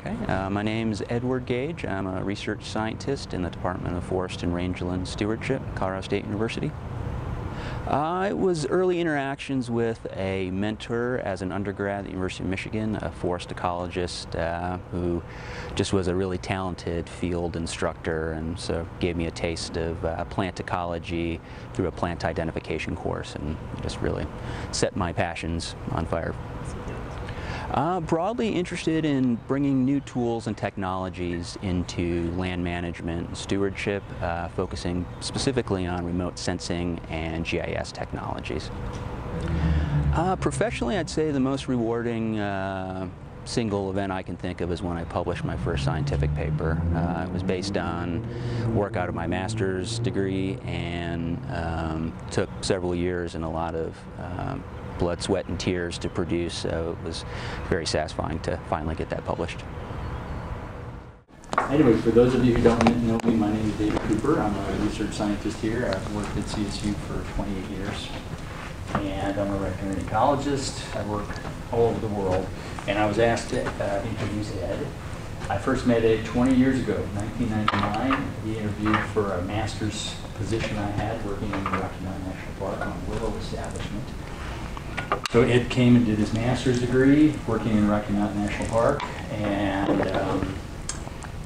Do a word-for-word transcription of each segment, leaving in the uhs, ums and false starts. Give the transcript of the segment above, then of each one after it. Okay, uh, my name is Edward Gage. I'm a research scientist in the Department of Forest and Rangeland Stewardship, Colorado State University. Uh, it was early interactions with a mentor as an undergrad at the University of Michigan, a forest ecologist uh, who just was a really talented field instructor, and so gave me a taste of uh, plant ecology through a plant identification course, and just really set my passions on fire. Uh, broadly interested in bringing new tools and technologies into land management and stewardship, uh, focusing specifically on remote sensing and G I S technologies. Uh, professionally, I'd say the most rewarding uh, single event I can think of is when I published my first scientific paper. Uh, it was based on work out of my master's degree, and um, took several years and a lot of um, blood, sweat, and tears to produce, so it was very satisfying to finally get that published. Anyway, for those of you who don't know me, my name is David Cooper. I'm a research scientist here. I've worked at C S U for twenty-eight years, and I'm a riparian ecologist. I work all over the world, and I was asked to uh, introduce Ed. I first met Ed twenty years ago, nineteen ninety-nine. He interviewed for a master's position I had working in the Rocky Mountain National Park on a willow establishment. So Ed came and did his master's degree working in Rocky Mountain National Park, and um,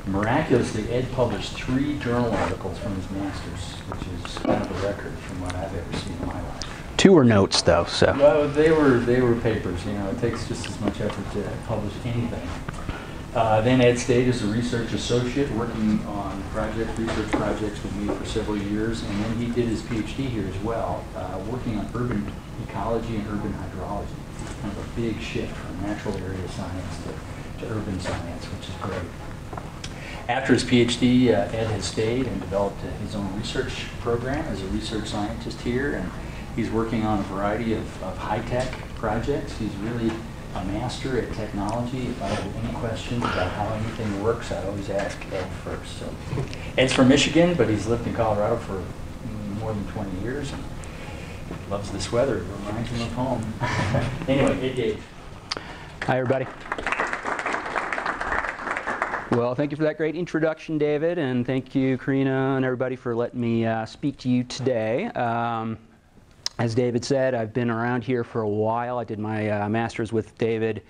miraculously Ed published three journal articles from his master's, which is kind of a record from what I've ever seen in my life. Two were notes, though, so. Well, they were, they were papers, you know, it takes just as much effort to publish anything. Uh, then Ed stayed as a research associate working on project research projects with me for several years, and then he did his PhD here as well, uh, working on urban ecology and urban hydrology. It's kind of a big shift from natural area science to, to urban science, which is great. After his PhD, uh, Ed has stayed and developed uh, his own research program as a research scientist here, and he's working on a variety of, of high-tech projects. He's really a master at technology. If I have any questions about how anything works, I always ask Ed first. So Ed's from Michigan, but he's lived in Colorado for more than twenty years. And loves this weather. It reminds him of home. Anyway, Ed Gage. Hi, everybody. Well, thank you for that great introduction, David, and thank you, Karina, and everybody for letting me uh, speak to you today. Um, As David said, I've been around here for a while. I did my uh, master's with David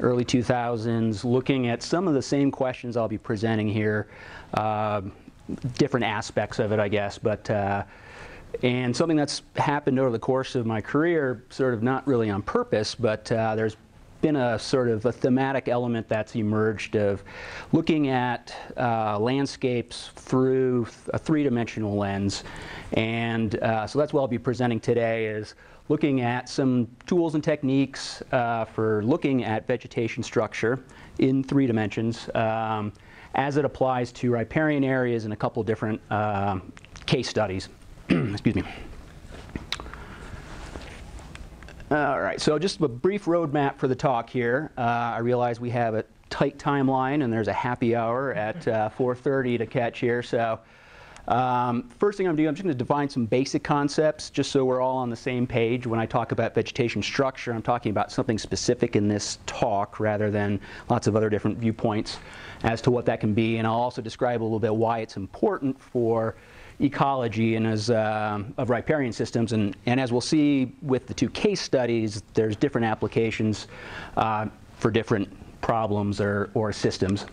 early two thousands, looking at some of the same questions I'll be presenting here, uh, different aspects of it, I guess. But uh, and something that's happened over the course of my career, sort of not really on purpose, but uh, there's been a sort of a thematic element that's emerged of looking at uh, landscapes through a three-dimensional lens. And uh, so that's what I'll be presenting today, is looking at some tools and techniques uh, for looking at vegetation structure in three dimensions um, as it applies to riparian areas in a couple different uh, case studies. Excuse me. All right, so just a brief roadmap for the talk here. Uh, I realize we have a tight timeline, and there's a happy hour at uh, four thirty to catch here. So um, first thing I'm going to do, I'm just going to define some basic concepts just so we're all on the same page. When I talk about vegetation structure, I'm talking about something specific in this talk rather than lots of other different viewpoints as to what that can be. And I'll also describe a little bit why it's important for ecology and as uh, of riparian systems, and and as we'll see with the two case studies, there's different applications uh, for different problems or or systems.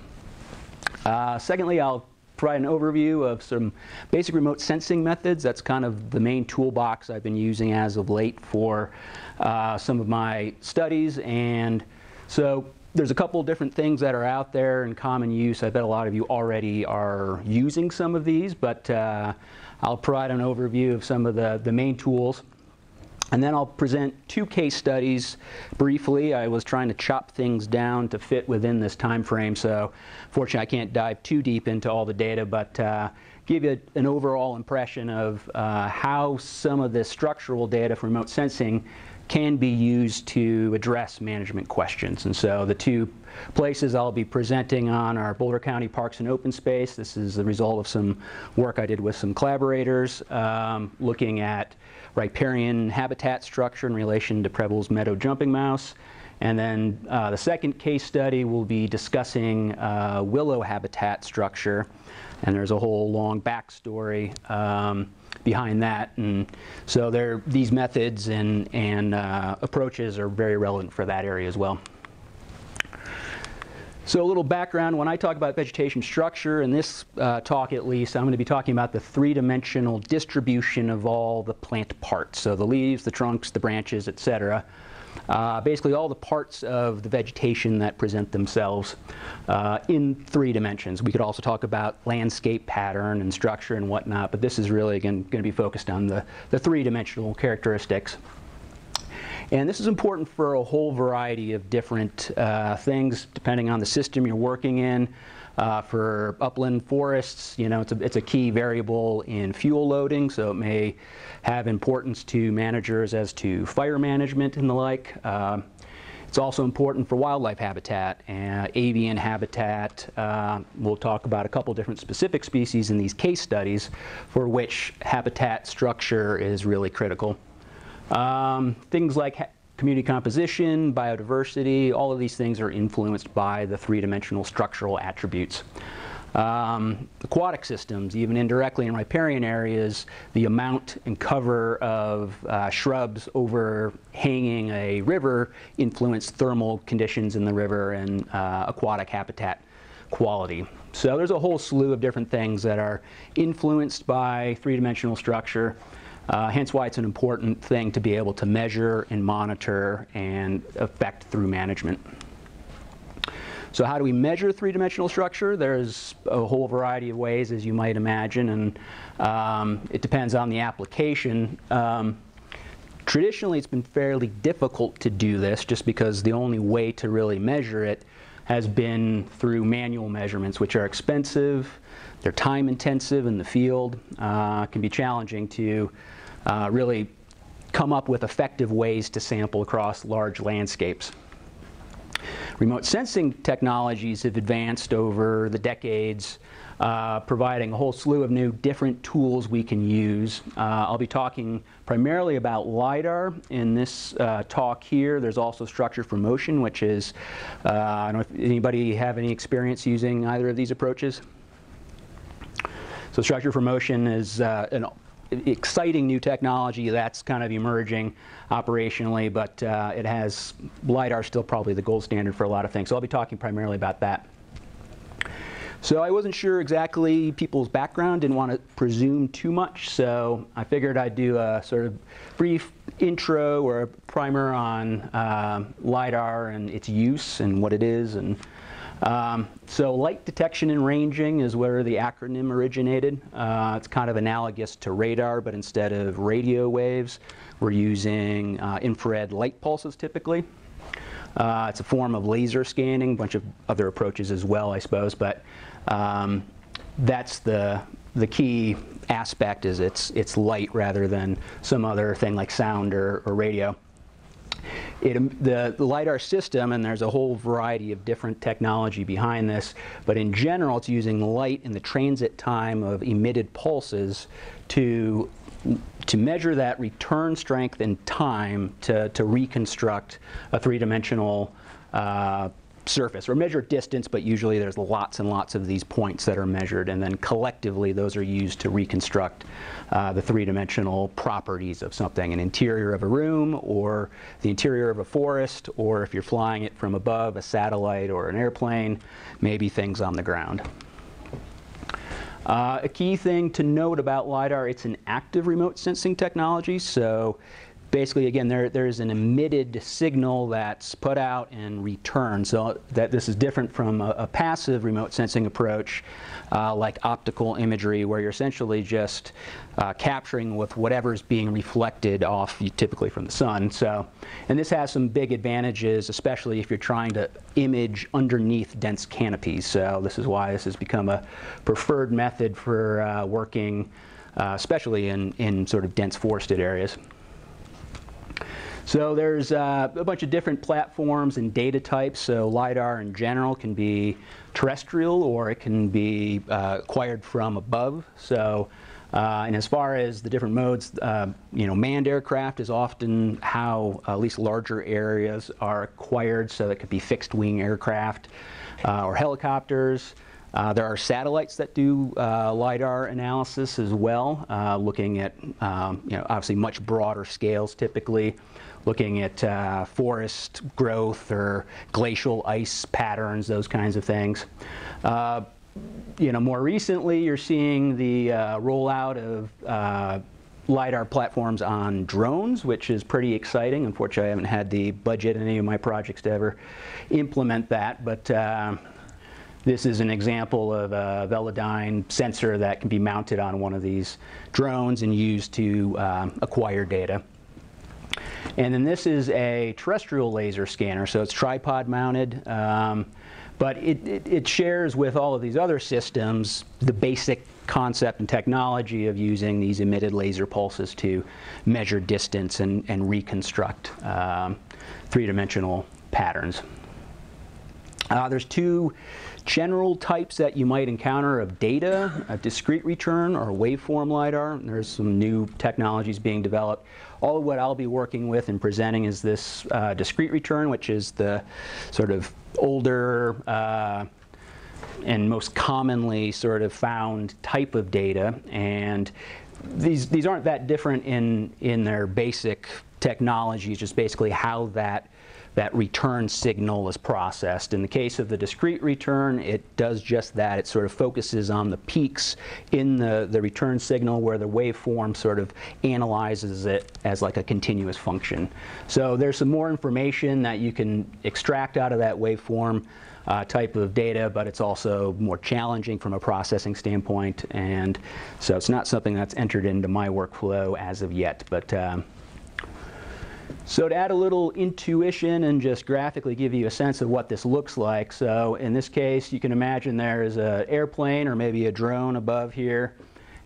Uh, secondly, I'll provide an overview of some basic remote sensing methods. That's kind of the main toolbox I've been using as of late for uh, some of my studies, and so there's a couple different things that are out there in common use. I bet a lot of you already are using some of these, but uh, I'll provide an overview of some of the, the main tools. And then I'll present two case studies briefly. I was trying to chop things down to fit within this time frame, so fortunately I can't dive too deep into all the data, but uh, give you an overall impression of uh, how some of this structural data from remote sensing can be used to address management questions. And so the two places I'll be presenting on are Boulder County Parks and Open Space. This is the result of some work I did with some collaborators um, looking at riparian habitat structure in relation to Preble's meadow jumping mouse. And then uh, the second case study will be discussing uh, willow habitat structure. And there's a whole long backstory um, behind that. And so there, these methods and, and uh, approaches are very relevant for that area as well. So a little background, when I talk about vegetation structure, in this uh, talk at least, I'm going to be talking about the three-dimensional distribution of all the plant parts. So the leaves, the trunks, the branches, et cetera. Uh, basically all the parts of the vegetation that present themselves uh, in three dimensions. We could also talk about landscape pattern and structure and whatnot, but this is really, again, going to be focused on the, the three-dimensional characteristics. And this is important for a whole variety of different uh, things, depending on the system you're working in. Uh, for upland forests, you know, it's a, it's a key variable in fuel loading, so it may have importance to managers as to fire management and the like. Uh, it's also important for wildlife habitat and avian habitat. Uh, we'll talk about a couple different specific species in these case studies for which habitat structure is really critical. Um, things like ha community composition, biodiversity, all of these things are influenced by the three-dimensional structural attributes. Um, aquatic systems, even indirectly in riparian areas, the amount and cover of uh, shrubs overhanging a river influence thermal conditions in the river and uh, aquatic habitat quality. So there's a whole slew of different things that are influenced by three-dimensional structure. Uh, hence why it's an important thing to be able to measure and monitor and affect through management. So how do we measure three-dimensional structure? There's a whole variety of ways, as you might imagine, and um, it depends on the application. Um, traditionally, it's been fairly difficult to do this just because the only way to really measure it has been through manual measurements, which are expensive, they're time intensive in the field, uh, can be challenging to uh, really come up with effective ways to sample across large landscapes. Remote sensing technologies have advanced over the decades, uh, providing a whole slew of new different tools we can use. Uh, I'll be talking primarily about LiDAR in this uh, talk here. There's also structure for motion, which is, uh, I don't know if anybody have any experience using either of these approaches. So structure for motion is uh, an exciting new technology that's kind of emerging operationally, but uh, it has LiDAR still probably the gold standard for a lot of things. So I'll be talking primarily about that. So I wasn't sure exactly people's background, didn't want to presume too much, so I figured I'd do a sort of brief intro or a primer on uh, LiDAR and its use and what it is. And Um, so light detection and ranging is where the acronym originated. Uh, it's kind of analogous to radar, but instead of radio waves, we're using uh, infrared light pulses typically. Uh, it's a form of laser scanning, a bunch of other approaches as well, I suppose, but um, that's the, the key aspect is it's, it's light rather than some other thing like sound or, or radio. It, the, the LiDAR system, and there's a whole variety of different technology behind this, but in general it's using light and the transit time of emitted pulses to, to measure that return strength and time to, to reconstruct a three-dimensional uh, surface, or measure distance, but usually there's lots and lots of these points that are measured, and then collectively those are used to reconstruct uh, the three-dimensional properties of something, an interior of a room or the interior of a forest, or if you're flying it from above, a satellite or an airplane, maybe things on the ground. Uh, a key thing to note about LiDAR, it's an active remote sensing technology, so basically, again, there, there is an emitted signal that's put out and returned. So that this is different from a, a passive remote sensing approach, uh, like optical imagery, where you're essentially just uh, capturing with whatever's being reflected off, typically from the sun. So, and this has some big advantages, especially if you're trying to image underneath dense canopies. So this is why this has become a preferred method for uh, working, uh, especially in, in sort of dense forested areas. So there's uh, a bunch of different platforms and data types. So LiDAR in general can be terrestrial, or it can be uh, acquired from above. So Uh, and as far as the different modes, uh, you know, manned aircraft is often how uh, at least larger areas are acquired, so that could be fixed wing aircraft uh, or helicopters. Uh, there are satellites that do uh, LiDAR analysis as well, uh, looking at, um, you know, obviously much broader scales typically, looking at uh, forest growth or glacial ice patterns, those kinds of things. Uh, You know, more recently, you're seeing the uh, rollout of uh, LiDAR platforms on drones, which is pretty exciting. Unfortunately, I haven't had the budget in any of my projects to ever implement that, but uh, this is an example of a Velodyne sensor that can be mounted on one of these drones and used to um, acquire data. And then this is a terrestrial laser scanner, so it's tripod mounted. Um, But it, it, it shares with all of these other systems the basic concept and technology of using these emitted laser pulses to measure distance and, and reconstruct um, three-dimensional patterns. Uh, there's two general types that you might encounter of data, a discrete return or waveform LiDAR. There's some new technologies being developed. All of what I'll be working with and presenting is this uh, discrete return, which is the sort of older uh, and most commonly sort of found type of data. And these, these aren't that different in, in their basic technologies, just basically how that that return signal is processed. In the case of the discrete return, it does just that. It sort of focuses on the peaks in the, the return signal, where the waveform sort of analyzes it as like a continuous function. So there's some more information that you can extract out of that waveform uh, type of data, but it's also more challenging from a processing standpoint. And so it's not something that's entered into my workflow as of yet. But um, So to add a little intuition and just graphically give you a sense of what this looks like. So in this case, you can imagine there is an airplane or maybe a drone above here,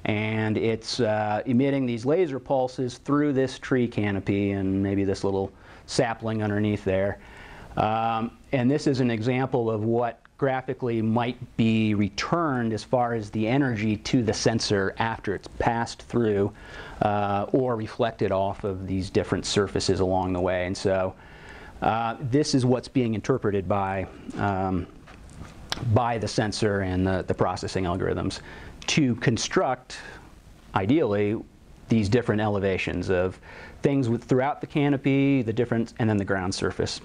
and it's uh, emitting these laser pulses through this tree canopy and maybe this little sapling underneath there. Um, and this is an example of what graphically might be returned as far as the energy to the sensor after it's passed through uh, or reflected off of these different surfaces along the way. And so uh, this is what's being interpreted by, um, by the sensor and the, the processing algorithms to construct, ideally, these different elevations of things with, throughout the canopy, the different, and then the ground surface.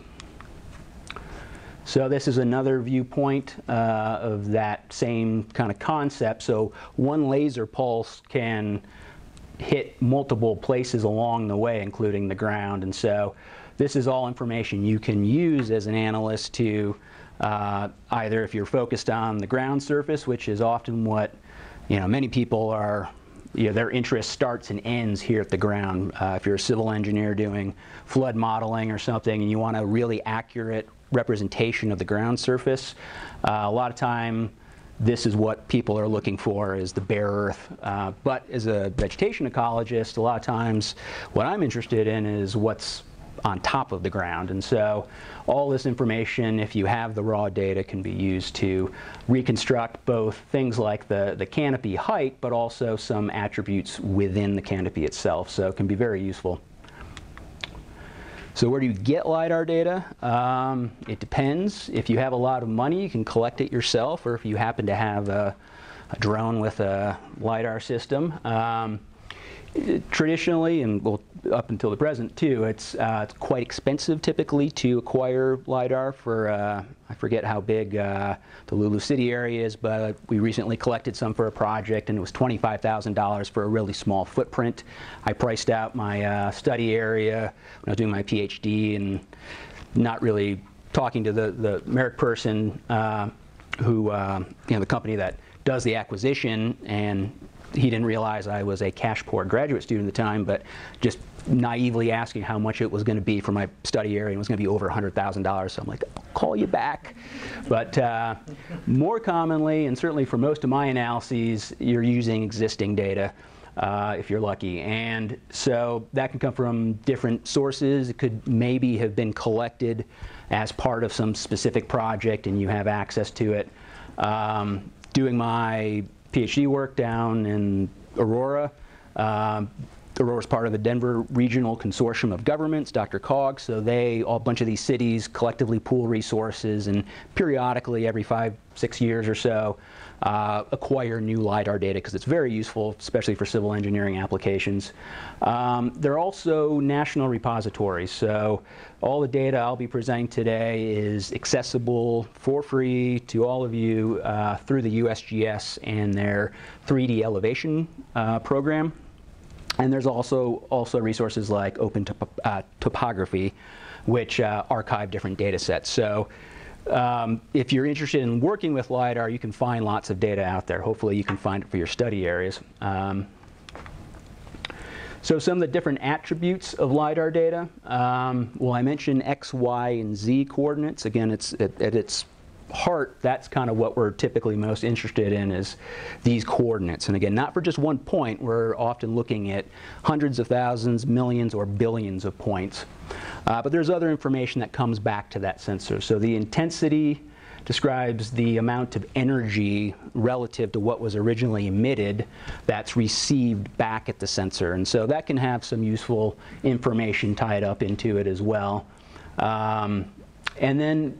So this is another viewpoint uh, of that same kind of concept. So one laser pulse can hit multiple places along the way, including the ground. And so this is all information you can use as an analyst to uh, either, if you're focused on the ground surface, which is often what, you know, many people are, you know, their interest starts and ends here at the ground. Uh, if you're a civil engineer doing flood modeling or something and you want a really accurate representation of the ground surface, uh, a lot of time this is what people are looking for, is the bare earth. Uh, but as a vegetation ecologist, a lot of times what I'm interested in is what's on top of the ground. And so all this information, if you have the raw data, can be used to reconstruct both things like the, the canopy height, but also some attributes within the canopy itself. So it can be very useful. So where do you get LiDAR data? Um, it depends. If you have a lot of money, you can collect it yourself, or if you happen to have a, a drone with a LiDAR system. Um, it, traditionally, and well, up until the present too, it's, uh, it's quite expensive typically to acquire LiDAR for, uh, I forget how big uh, the Lulu City area is, but we recently collected some for a project and it was twenty-five thousand dollars for a really small footprint. I priced out my uh, study area when I was doing my PhD, and not really talking to the, the Merrick person uh, who, uh, you know, the company that does the acquisition, and he didn't realize I was a cash-poor graduate student at the time, but just naively asking how much it was going to be for my study area, and it was going to be over one hundred thousand dollars. So I'm like, I'll call you back. But uh, more commonly, and certainly for most of my analyses, you're using existing data uh, if you're lucky. And so that can come from different sources. It could maybe have been collected as part of some specific project, and you have access to it. Um, doing my PhD work down in Aurora. Um, Aurora's part of the Denver Regional Consortium of Governments, Doctor Cog, so they, all a bunch of these cities collectively pool resources and periodically, every five, six years or so, uh, acquire new LiDAR data because it's very useful, especially for civil engineering applications. Um, they're also national repositories, so all the data I'll be presenting today is accessible for free to all of you uh, through the U S G S and their three D elevation uh, program. And there's also also resources like Open Top uh, Topography, which uh, archive different data sets. So um, if you're interested in working with LiDAR, you can find lots of data out there. Hopefully you can find it for your study areas. Um, so some of the different attributes of LiDAR data. Um, well, I mentioned X, Y, and Z coordinates. Again, it's at, at its heart, that's kind of what we're typically most interested in, is these coordinates. And again, not for just one point, we're often looking at hundreds of thousands, millions, or billions of points. Uh, but there's other information that comes back to that sensor. So the intensity describes the amount of energy relative to what was originally emitted that's received back at the sensor. And so that can have some useful information tied up into it as well. Um, and then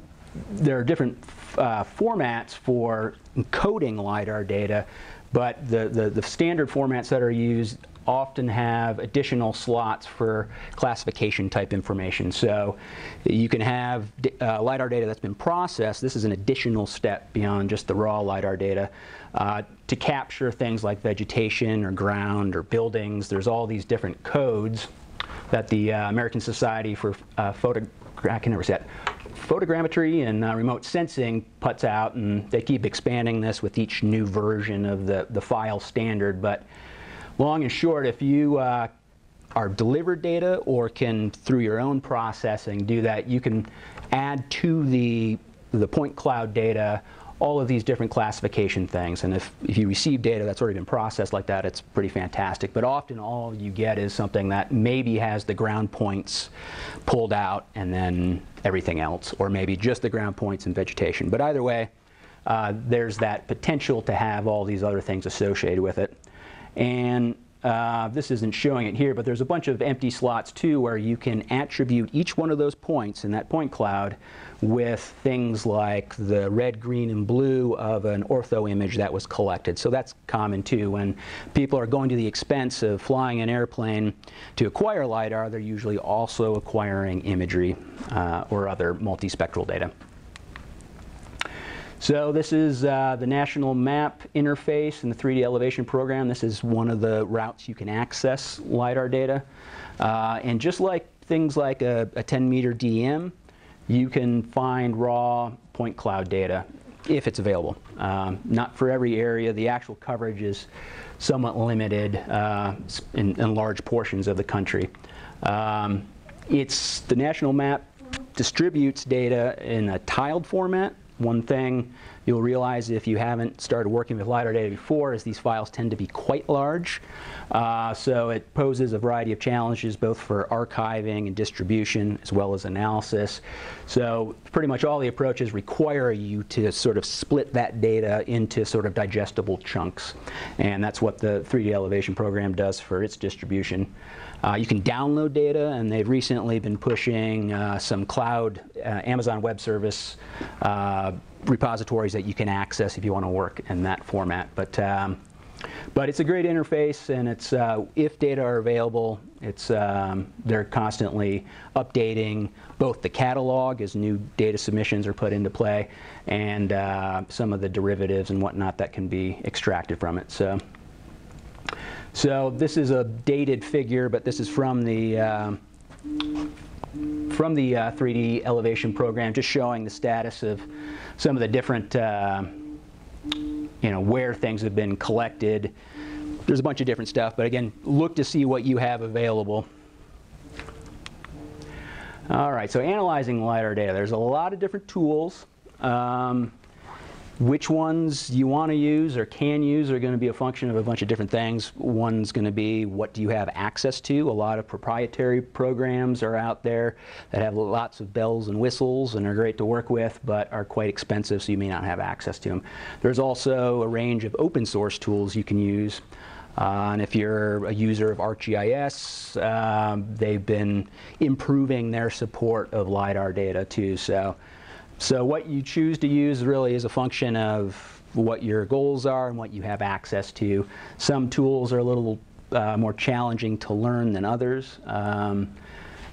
there are different uh, formats for encoding LiDAR data, but the, the, the standard formats that are used often have additional slots for classification type information. So you can have uh, LiDAR data that's been processed. This is an additional step beyond just the raw LiDAR data uh, to capture things like vegetation or ground or buildings. There's all these different codes that the uh, American Society for uh, Photo I can never say that. Photogrammetry and uh, remote sensing puts out, and they keep expanding this with each new version of the, the file standard. But long and short, if you uh, are delivered data or can, through your own processing, do that, you can add to the, the point cloud data all of these different classification things. And if, if you receive data that's already been processed like that, it's pretty fantastic. But often all you get is something that maybe has the ground points pulled out and then everything else, or maybe just the ground points and vegetation. But either way, uh, there's that potential to have all these other things associated with it. And uh, this isn't showing it here, but there's a bunch of empty slots too where you can attribute each one of those points in that point cloud with things like the red, green, and blue of an ortho image that was collected. So that's common too. When people are going to the expense of flying an airplane to acquire LiDAR, they're usually also acquiring imagery uh, or other multispectral data. So this is uh, the National Map interface and the three D elevation program. This is one of the routes you can access LiDAR data. Uh, and just like things like a, a ten meter D E M, you can find raw point cloud data if it's available. Um, not for every area. The actual coverage is somewhat limited uh, in, in large portions of the country. Um, it's the National Map distributes data in a tiled format. One thing you'll realize if you haven't started working with LiDAR data before is these files tend to be quite large. Uh, so it poses a variety of challenges both for archiving and distribution as well as analysis. So pretty much all the approaches require you to sort of split that data into sort of digestible chunks. And that's what the three D elevation program does for its distribution. Uh, you can download data, and they've recently been pushing uh, some cloud uh, Amazon Web Service uh, repositories that you can access if you want to work in that format. But um, but it's a great interface, and it's uh, if data are available, it's um, they're constantly updating both the catalog as new data submissions are put into play, and uh, some of the derivatives and whatnot that can be extracted from it. So. So this is a dated figure, but this is from the uh, from the uh, three D elevation program, just showing the status of some of the different, uh, you know, where things have been collected. There's a bunch of different stuff, but again, look to see what you have available. All right, so analyzing LiDAR data. There's a lot of different tools. Um, Which ones you want to use or can use are going to be a function of a bunch of different things. One's going to be what do you have access to. A lot of proprietary programs are out there that have lots of bells and whistles and are great to work with, but are quite expensive, so you may not have access to them. There's also a range of open source tools you can use. Uh, and if you're a user of ArcGIS, um, they've been improving their support of LiDAR data too. So, so what you choose to use really is a function of what your goals are and what you have access to. Some tools are a little uh, more challenging to learn than others. Um,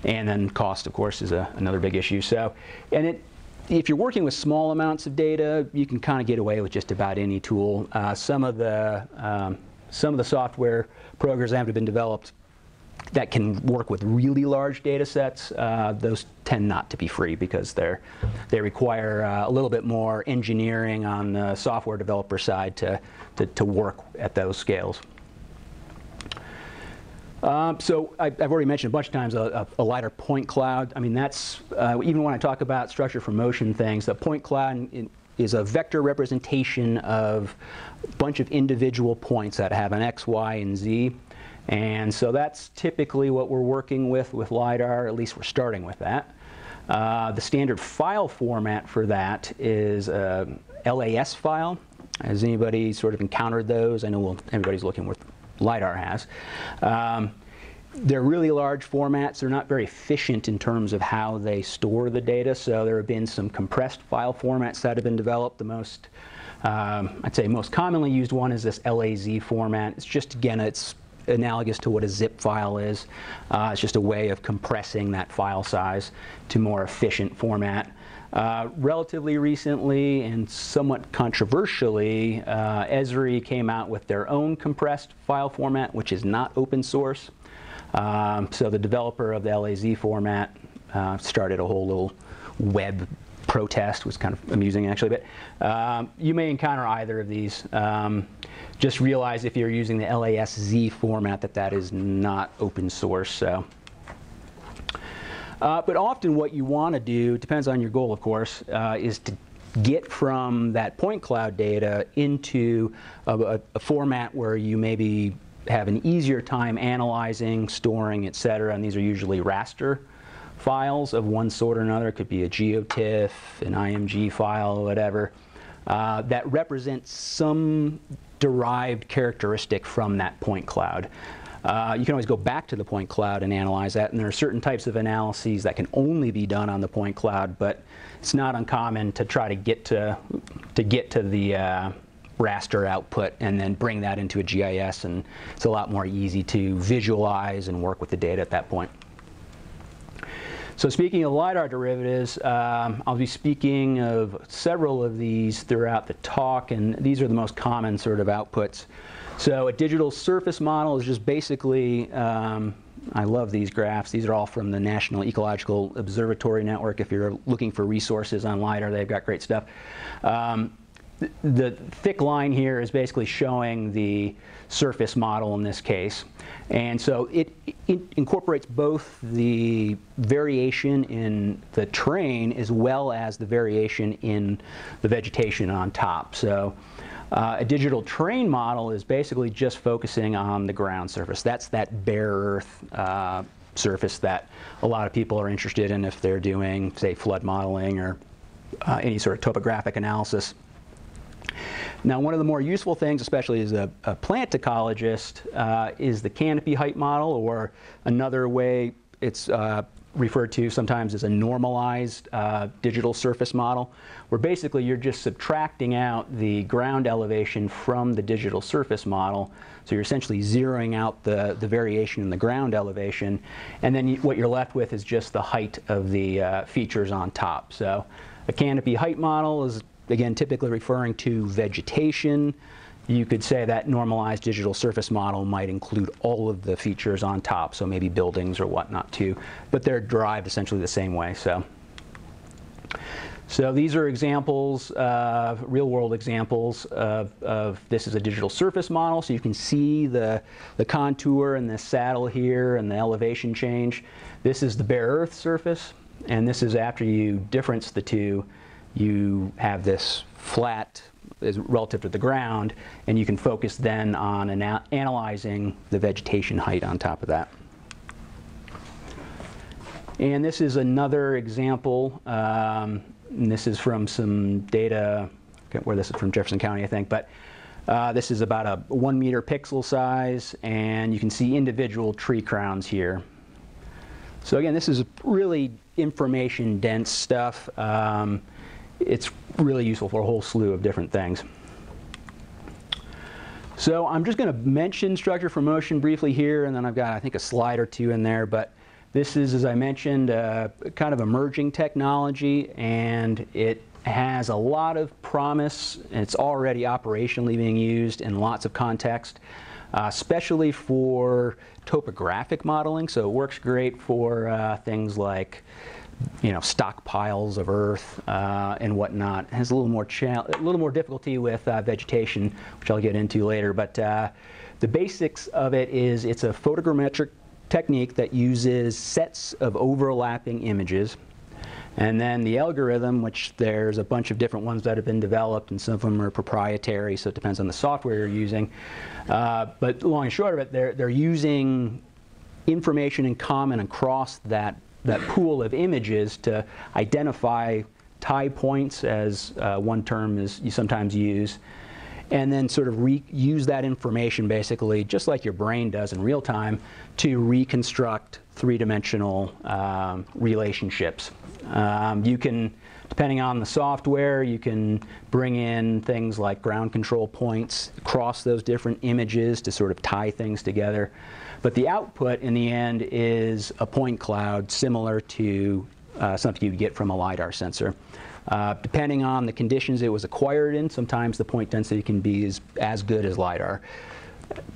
and then cost, of course, is a, another big issue. So, and it, if you're working with small amounts of data, you can kind of get away with just about any tool. Uh, some of the um, Some of the software programs that have been developed that can work with really large data sets, uh, those tend not to be free because they're, they require uh, a little bit more engineering on the software developer side to, to, to work at those scales. Um, so I, I've already mentioned a bunch of times a, a, a LiDAR point cloud. I mean, that's, uh, even when I talk about structure for motion things, the point cloud in, is a vector representation of a bunch of individual points that have an X, Y, and Z. And so that's typically what we're working with with LiDAR, at least we're starting with that. Uh, the standard file format for that is a L A S file. Has anybody sort of encountered those? I know we'll, everybody's looking where LiDAR has. Um, They're really large formats. They're not very efficient in terms of how they store the data. So there have been some compressed file formats that have been developed. The most, um, I'd say, most commonly used one is this L A Z format. It's just, again, it's analogous to what a zip file is. Uh, it's just a way of compressing that file size to more efficient format. Uh, relatively recently and somewhat controversially, uh, Esri came out with their own compressed file format, which is not open source. Um, so the developer of the L A Z format uh, started a whole little web protest. It was kind of amusing, actually. But um, you may encounter either of these. Um, just realize if you're using the L A S Z format that that is not open source. So, uh, but often what you want to do, depends on your goal, of course, uh, is to get from that point cloud data into a, a, a format where you maybe have an easier time analyzing, storing, et cetera, and these are usually raster files of one sort or another. It could be a GeoTIFF, an I M G file, whatever, uh, that represents some derived characteristic from that point cloud. Uh, you can always go back to the point cloud and analyze that, and there are certain types of analyses that can only be done on the point cloud, but it's not uncommon to try to get to, to, get to the uh, raster output and then bring that into a G I S, and it's a lot more easy to visualize and work with the data at that point. So speaking of LiDAR derivatives, um, I'll be speaking of several of these throughout the talk, and these are the most common sort of outputs. So a digital surface model is just basically, um, I love these graphs. These are all from the National Ecological Observatory Network. If you're looking for resources on LiDAR, they've got great stuff. Um, The thick line here is basically showing the surface model in this case. And so it, it incorporates both the variation in the terrain as well as the variation in the vegetation on top. So uh, a digital terrain model is basically just focusing on the ground surface. That's that bare earth uh, surface that a lot of people are interested in if they're doing, say, flood modeling or uh, any sort of topographic analysis. Now, one of the more useful things, especially as a, a plant ecologist, uh, is the canopy height model, or another way it's uh, referred to sometimes as a normalized uh, digital surface model, where basically you're just subtracting out the ground elevation from the digital surface model. So you're essentially zeroing out the, the variation in the ground elevation, and then you, what you're left with is just the height of the uh, features on top. So a canopy height model is, again, typically referring to vegetation. You could say that normalized digital surface model might include all of the features on top, so maybe buildings or whatnot too, but they're derived essentially the same way. So, so these are examples, uh, real-world examples of, of this is a digital surface model, so you can see the, the contour and the saddle here and the elevation change. This is the bare earth surface, and this is after you difference the two. You have this flat is relative to the ground, and you can focus then on ana analyzing the vegetation height on top of that. And this is another example. Um, and this is from some data, I forget where this is from, Jefferson County, I think, but Uh, this is about a one meter pixel size, and you can see individual tree crowns here. So again, this is really information dense stuff. Um, it's really useful for a whole slew of different things. So I'm just going to mention structure for motion briefly here, and then I've got, I think, a slide or two in there. But this is, as I mentioned, uh, kind of emerging technology, and it has a lot of promise. It's already operationally being used in lots of context, uh, especially for topographic modeling. So it works great for uh, things like, you know, stockpiles of earth uh, and whatnot. It has a little more cha a little more difficulty with uh, vegetation, which I'll get into later. But uh, the basics of it is it's a photogrammetric technique that uses sets of overlapping images. And then the algorithm, which there's a bunch of different ones that have been developed, and some of them are proprietary, so it depends on the software you're using. Uh, but long and short of it, they're, they're using information in common across that, that pool of images to identify tie points, as uh, one term is you sometimes use, and then sort of reuse that information, basically, just like your brain does in real time, to reconstruct three-dimensional um, relationships. Um, you can, depending on the software, you can bring in things like ground control points across those different images to sort of tie things together. But the output in the end is a point cloud similar to uh, something you'd get from a LiDAR sensor. Uh, depending on the conditions it was acquired in, sometimes the point density can be as, as good as LiDAR.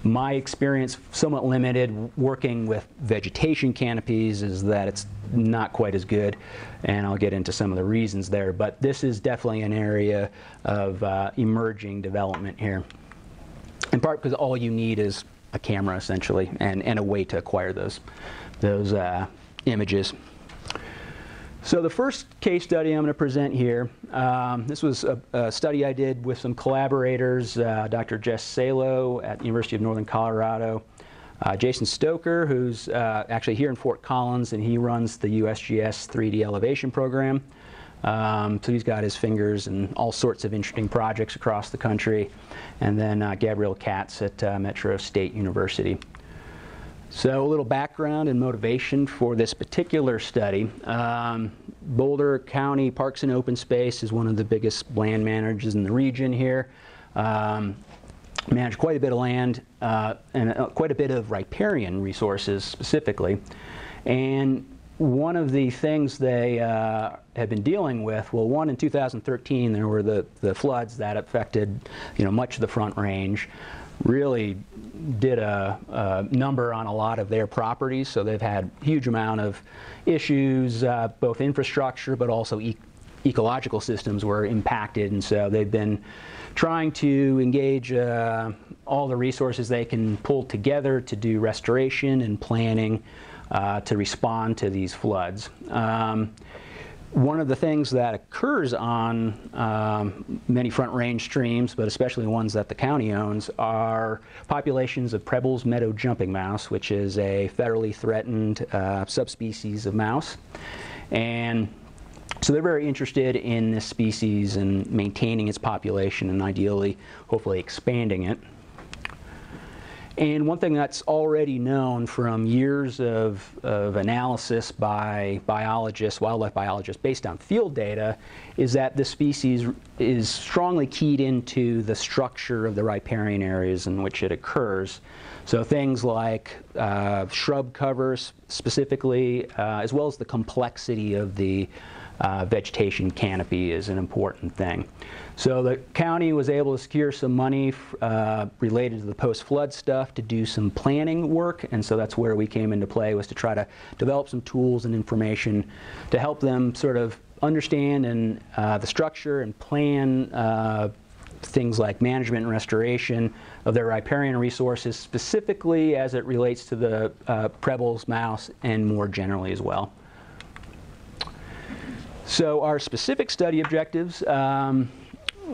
My experience, somewhat limited, working with vegetation canopies, is that it's not quite as good, and I'll get into some of the reasons there. But this is definitely an area of uh, emerging development here, in part because all you need is a camera, essentially, and, and a way to acquire those, those uh, images. So the first case study I'm going to present here, um, this was a, a study I did with some collaborators, uh, Doctor Jess Salo at the University of Northern Colorado, uh, Jason Stoker, who's uh, actually here in Fort Collins, and he runs the U S G S three D elevation program. Um, so he's got his fingers in all sorts of interesting projects across the country. And then uh, Gabrielle Katz at uh, Metro State University. So a little background and motivation for this particular study. Um, Boulder County Parks and Open Space is one of the biggest land managers in the region here. Um, manage quite a bit of land uh, and uh, quite a bit of riparian resources specifically. And one of the things they uh, have been dealing with, well, one in two thousand thirteen there were the, the floods that affected, you know, much of the Front Range. Really did a, a number on a lot of their properties, so they've had a huge amount of issues, uh, both infrastructure but also e ecological systems were impacted, and so they've been trying to engage uh, all the resources they can pull together to do restoration and planning uh, to respond to these floods. Um, One of the things that occurs on um, many Front Range streams, but especially ones that the county owns, are populations of Preble's meadow jumping mouse, which is a federally threatened uh, subspecies of mouse. And so they're very interested in this species and maintaining its population and ideally, hopefully, expanding it. And one thing that's already known from years of, of analysis by biologists, wildlife biologists, based on field data, is that this species is strongly keyed into the structure of the riparian areas in which it occurs. So things like uh, shrub covers specifically, uh, as well as the complexity of the Uh, vegetation canopy is an important thing. So the county was able to secure some money uh, related to the post-flood stuff to do some planning work, and so that's where we came into play, was to try to develop some tools and information to help them sort of understand and uh, the structure and plan uh, things like management and restoration of their riparian resources, specifically as it relates to the uh, Preble's mouse and more generally as well. So our specific study objectives, um,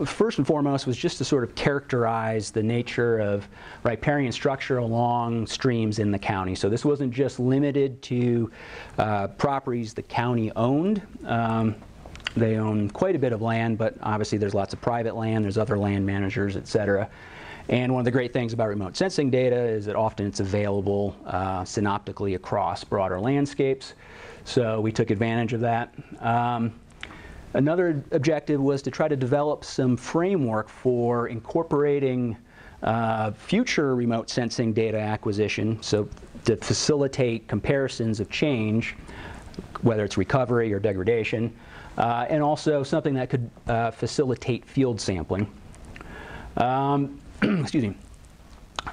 first and foremost, was just to sort of characterize the nature of riparian structure along streams in the county. So this wasn't just limited to uh, properties the county owned. Um, They own quite a bit of land, but obviously there's lots of private land, there's other land managers, et cetera. And one of the great things about remote sensing data is that often it's available uh, synoptically across broader landscapes. So we took advantage of that. Um, another objective was to try to develop some framework for incorporating uh, future remote sensing data acquisition, so to facilitate comparisons of change, whether it's recovery or degradation, uh, and also something that could uh, facilitate field sampling. Um, excuse me.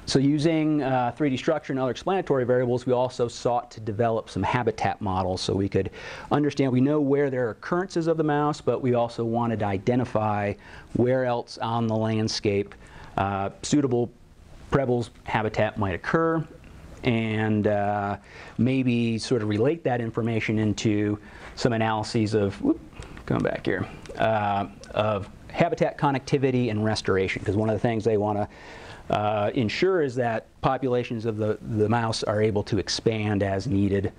So using uh, three D structure and other explanatory variables, we also sought to develop some habitat models so we could understand, we know where there are occurrences of the mouse, but we also wanted to identify where else on the landscape uh, suitable Preble's habitat might occur, and uh, maybe sort of relate that information into some analyses of, whoop, come back here, uh, of habitat connectivity and restoration, because one of the things they want to uh, ensure is that populations of the, the mouse are able to expand as needed.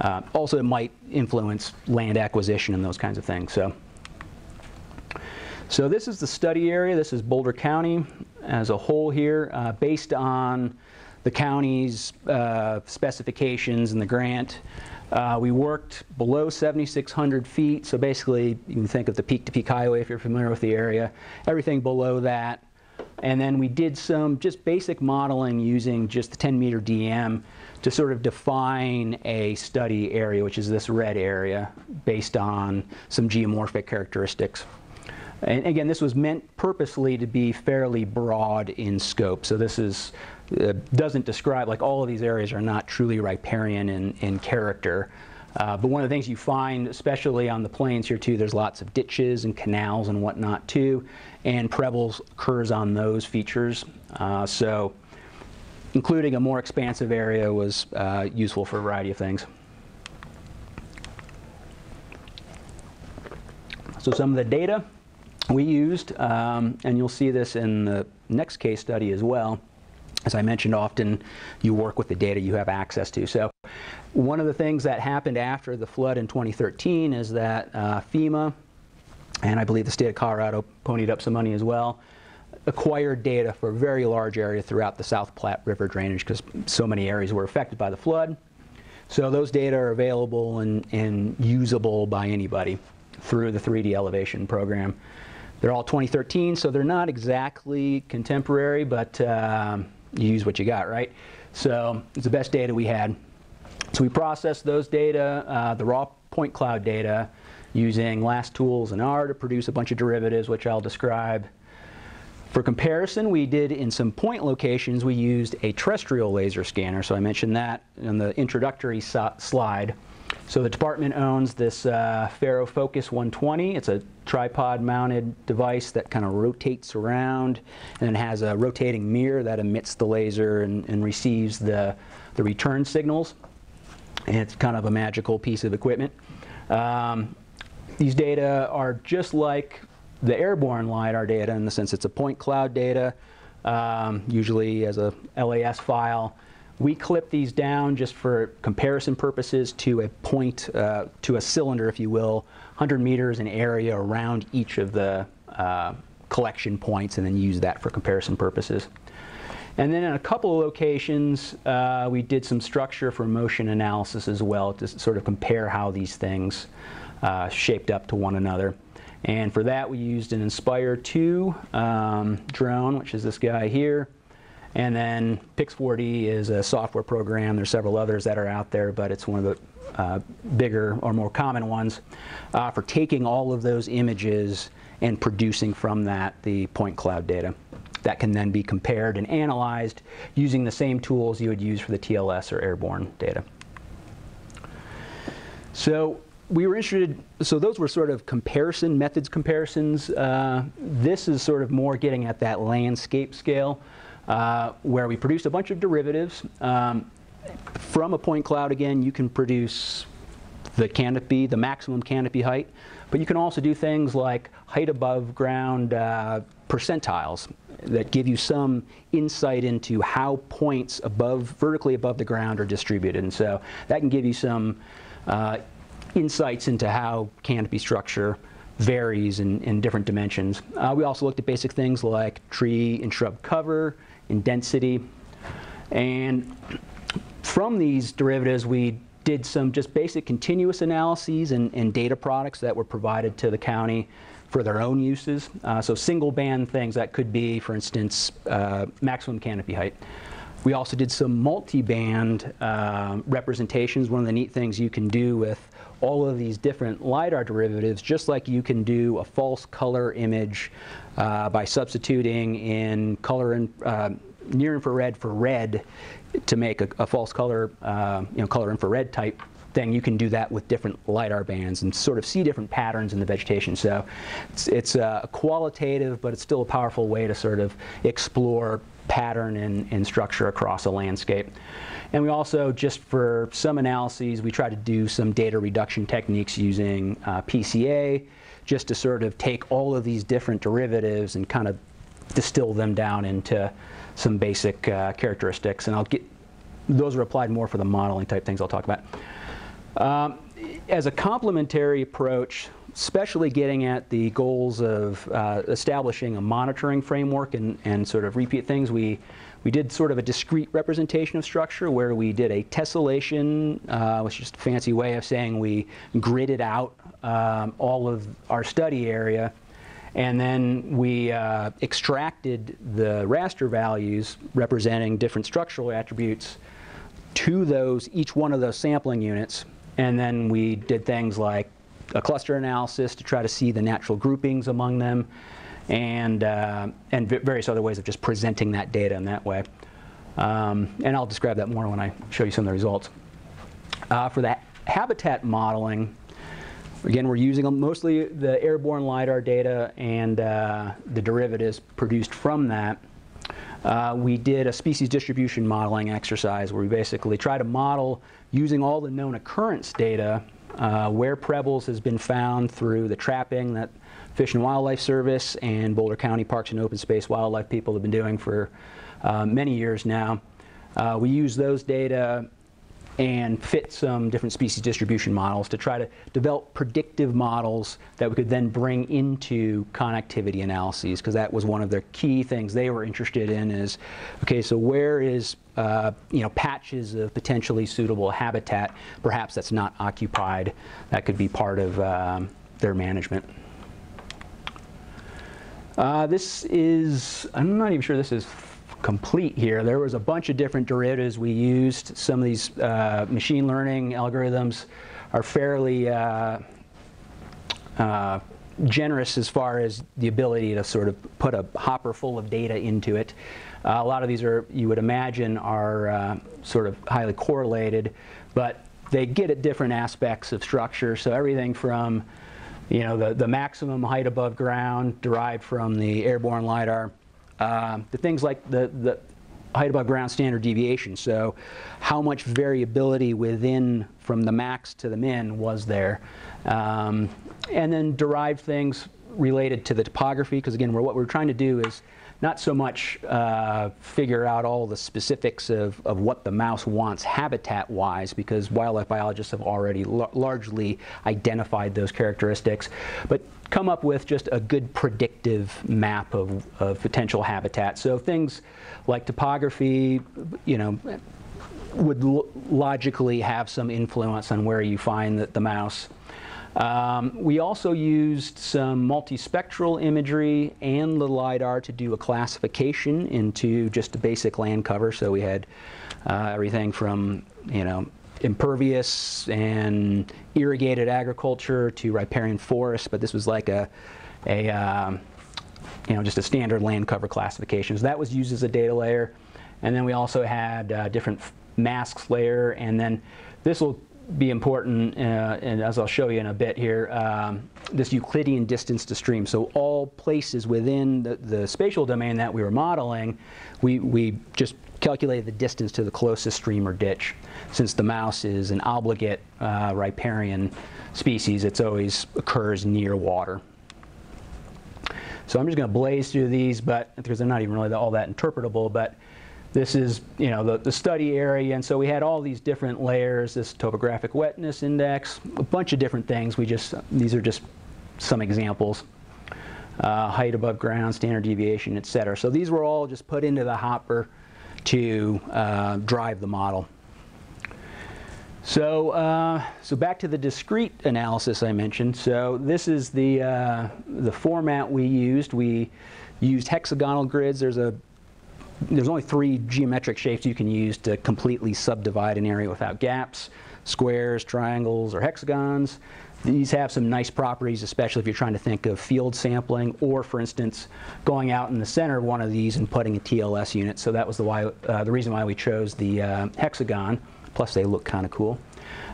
Uh, also, it might influence land acquisition and those kinds of things. So, so this is the study area. This is Boulder County as a whole here, uh, based on the county's uh, specifications in the grant. Uh, we worked below seventy-six hundred feet, so basically you can think of the peak-to-peak highway if you're familiar with the area, everything below that. And then we did some just basic modeling using just the ten meter D E M to sort of define a study area, which is this red area, based on some geomorphic characteristics. And again, this was meant purposely to be fairly broad in scope. So this is, uh, doesn't describe, like all of these areas are not truly riparian in, in character. Uh, but one of the things you find, especially on the plains here too, there's lots of ditches and canals and whatnot too. And Preble's occurs on those features. Uh, so including a more expansive area was uh, useful for a variety of things. So some of the data we used, um, and you'll see this in the next case study as well. As I mentioned, often you work with the data you have access to. So one of the things that happened after the flood in twenty thirteen is that uh, FEMA, and I believe the state of Colorado ponied up some money as well, acquired data for a very large area throughout the South Platte River drainage because so many areas were affected by the flood. So those data are available and, and usable by anybody through the three D elevation program. They're all twenty thirteen, so they're not exactly contemporary, but uh, you use what you got, right? So it's the best data we had. So we processed those data, uh, the raw point cloud data, using L A S tools and R to produce a bunch of derivatives, which I'll describe. For comparison, we did in some point locations, we used a terrestrial laser scanner. So I mentioned that in the introductory so slide. So the department owns this uh, Ferrofocus one twenty. It's a tripod-mounted device that kind of rotates around and has a rotating mirror that emits the laser and, and receives the, the return signals. And it's kind of a magical piece of equipment. Um, these data are just like the airborne LiDAR data in the sense it's a point cloud data, um, usually as a L A S file. We clip these down just for comparison purposes to a point, uh, to a cylinder, if you will, one hundred meters in area around each of the uh, collection points, and then use that for comparison purposes. And then in a couple of locations, uh, we did some structure for motion analysis as well to sort of compare how these things uh, shaped up to one another. And for that, we used an Inspire two um, drone, which is this guy here. And then Pix four D is a software program. There's several others that are out there, but it's one of the uh, bigger or more common ones uh, for taking all of those images and producing from that the point cloud data. That can then be compared and analyzed using the same tools you would use for the T L S or airborne data. So we were interested, so those were sort of comparison, methods comparisons. Uh, this is sort of more getting at that landscape scale. Uh, where we produced a bunch of derivatives. Um, from a point cloud, again, you can produce the canopy, the maximum canopy height, but you can also do things like height above ground uh, percentiles that give you some insight into how points above, vertically above the ground are distributed. And so that can give you some uh, insights into how canopy structure varies in, in different dimensions. Uh, we also looked at basic things like tree and shrub cover and density. And from these derivatives, we did some just basic continuous analyses and, and data products that were provided to the county for their own uses. Uh, so single band things that could be, for instance, uh, maximum canopy height. We also did some multi-band uh, representations. One of the neat things you can do with all of these different LiDAR derivatives, just like you can do a false color image uh, by substituting in color in, uh, near infrared for red to make a, a false color, uh, you know, color infrared type thing, you can do that with different LiDAR bands and sort of see different patterns in the vegetation. So it's, it's a qualitative, but it's still a powerful way to sort of explore pattern and, and structure across a landscape. And we also, just for some analyses, we try to do some data reduction techniques using uh, P C A, just to sort of take all of these different derivatives and kind of distill them down into some basic uh, characteristics. And I'll get, those are applied more for the modeling type things I'll talk about. Um, as a complementary approach, especially getting at the goals of uh, establishing a monitoring framework and, and sort of repeat things, we, we did sort of a discrete representation of structure where we did a tessellation, uh, which is just a fancy way of saying we gridded out um, all of our study area. And then we uh, extracted the raster values representing different structural attributes to those, each one of those sampling units. And then we did things like a cluster analysis to try to see the natural groupings among them, and, uh, and various other ways of just presenting that data in that way. Um, and I'll describe that more when I show you some of the results. Uh, for the habitat modeling, again, we're using mostly the airborne LiDAR data and uh, the derivatives produced from that. Uh, we did a species distribution modeling exercise where we basically try to model using all the known occurrence data uh, where Preble's has been found through the trapping that Fish and Wildlife Service and Boulder County Parks and Open Space wildlife people have been doing for uh, many years now. Uh, we use those data and fit some different species distribution models to try to develop predictive models that we could then bring into connectivity analyses, because that was one of their key things they were interested in is, okay, so where is, uh, you know, patches of potentially suitable habitat, perhaps that's not occupied, that could be part of um, their management. Uh, this is, I'm not even sure this is complete here. There was a bunch of different derivatives we used. Some of these uh, machine learning algorithms are fairly uh, uh, generous as far as the ability to sort of put a hopper full of data into it. Uh, a lot of these are, you would imagine, are uh, sort of highly correlated, but they get at different aspects of structure. So everything from, you know, the, the maximum height above ground derived from the airborne LiDAR, Uh, the things like the, the height above ground standard deviation, so how much variability within from the max to the min was there, um, and then derived things related to the topography, because again, we're, what we're trying to do is not so much uh, figure out all the specifics of, of what the mouse wants habitat-wise, because wildlife biologists have already l largely identified those characteristics, but come up with just a good predictive map of, of potential habitat. So things like topography, you know, would lo logically have some influence on where you find the, the mouse. Um, we also used some multispectral imagery and the LiDAR to do a classification into just the basic land cover. So we had uh, everything from, you know, impervious and irrigated agriculture to riparian forest, but this was like a, a um, you know, just a standard land cover classification. So that was used as a data layer. And then we also had uh, different masks layer, and then this will be important, uh, and as I'll show you in a bit here, um, this Euclidean distance to stream. So all places within the, the spatial domain that we were modeling, we, we just calculated the distance to the closest stream or ditch. Since the mouse is an obligate uh, riparian species, it always occurs near water. So I'm just going to blaze through these, but because they're not even really all that interpretable, but this is, you know, the, the study area, and so we had all these different layers, this topographic wetness index, a bunch of different things. We just, these are just some examples. Uh, height above ground, standard deviation, et cetera. So these were all just put into the hopper to uh, drive the model. So, uh, so back to the discrete analysis I mentioned. So this is the, uh, the format we used. We used hexagonal grids. There's, a, there's only three geometric shapes you can use to completely subdivide an area without gaps: squares, triangles, or hexagons. These have some nice properties, especially if you're trying to think of field sampling or, for instance, going out in the center of one of these and putting a T L S unit. So that was the, why, uh, the reason why we chose the uh, hexagon, plus they look kind of cool.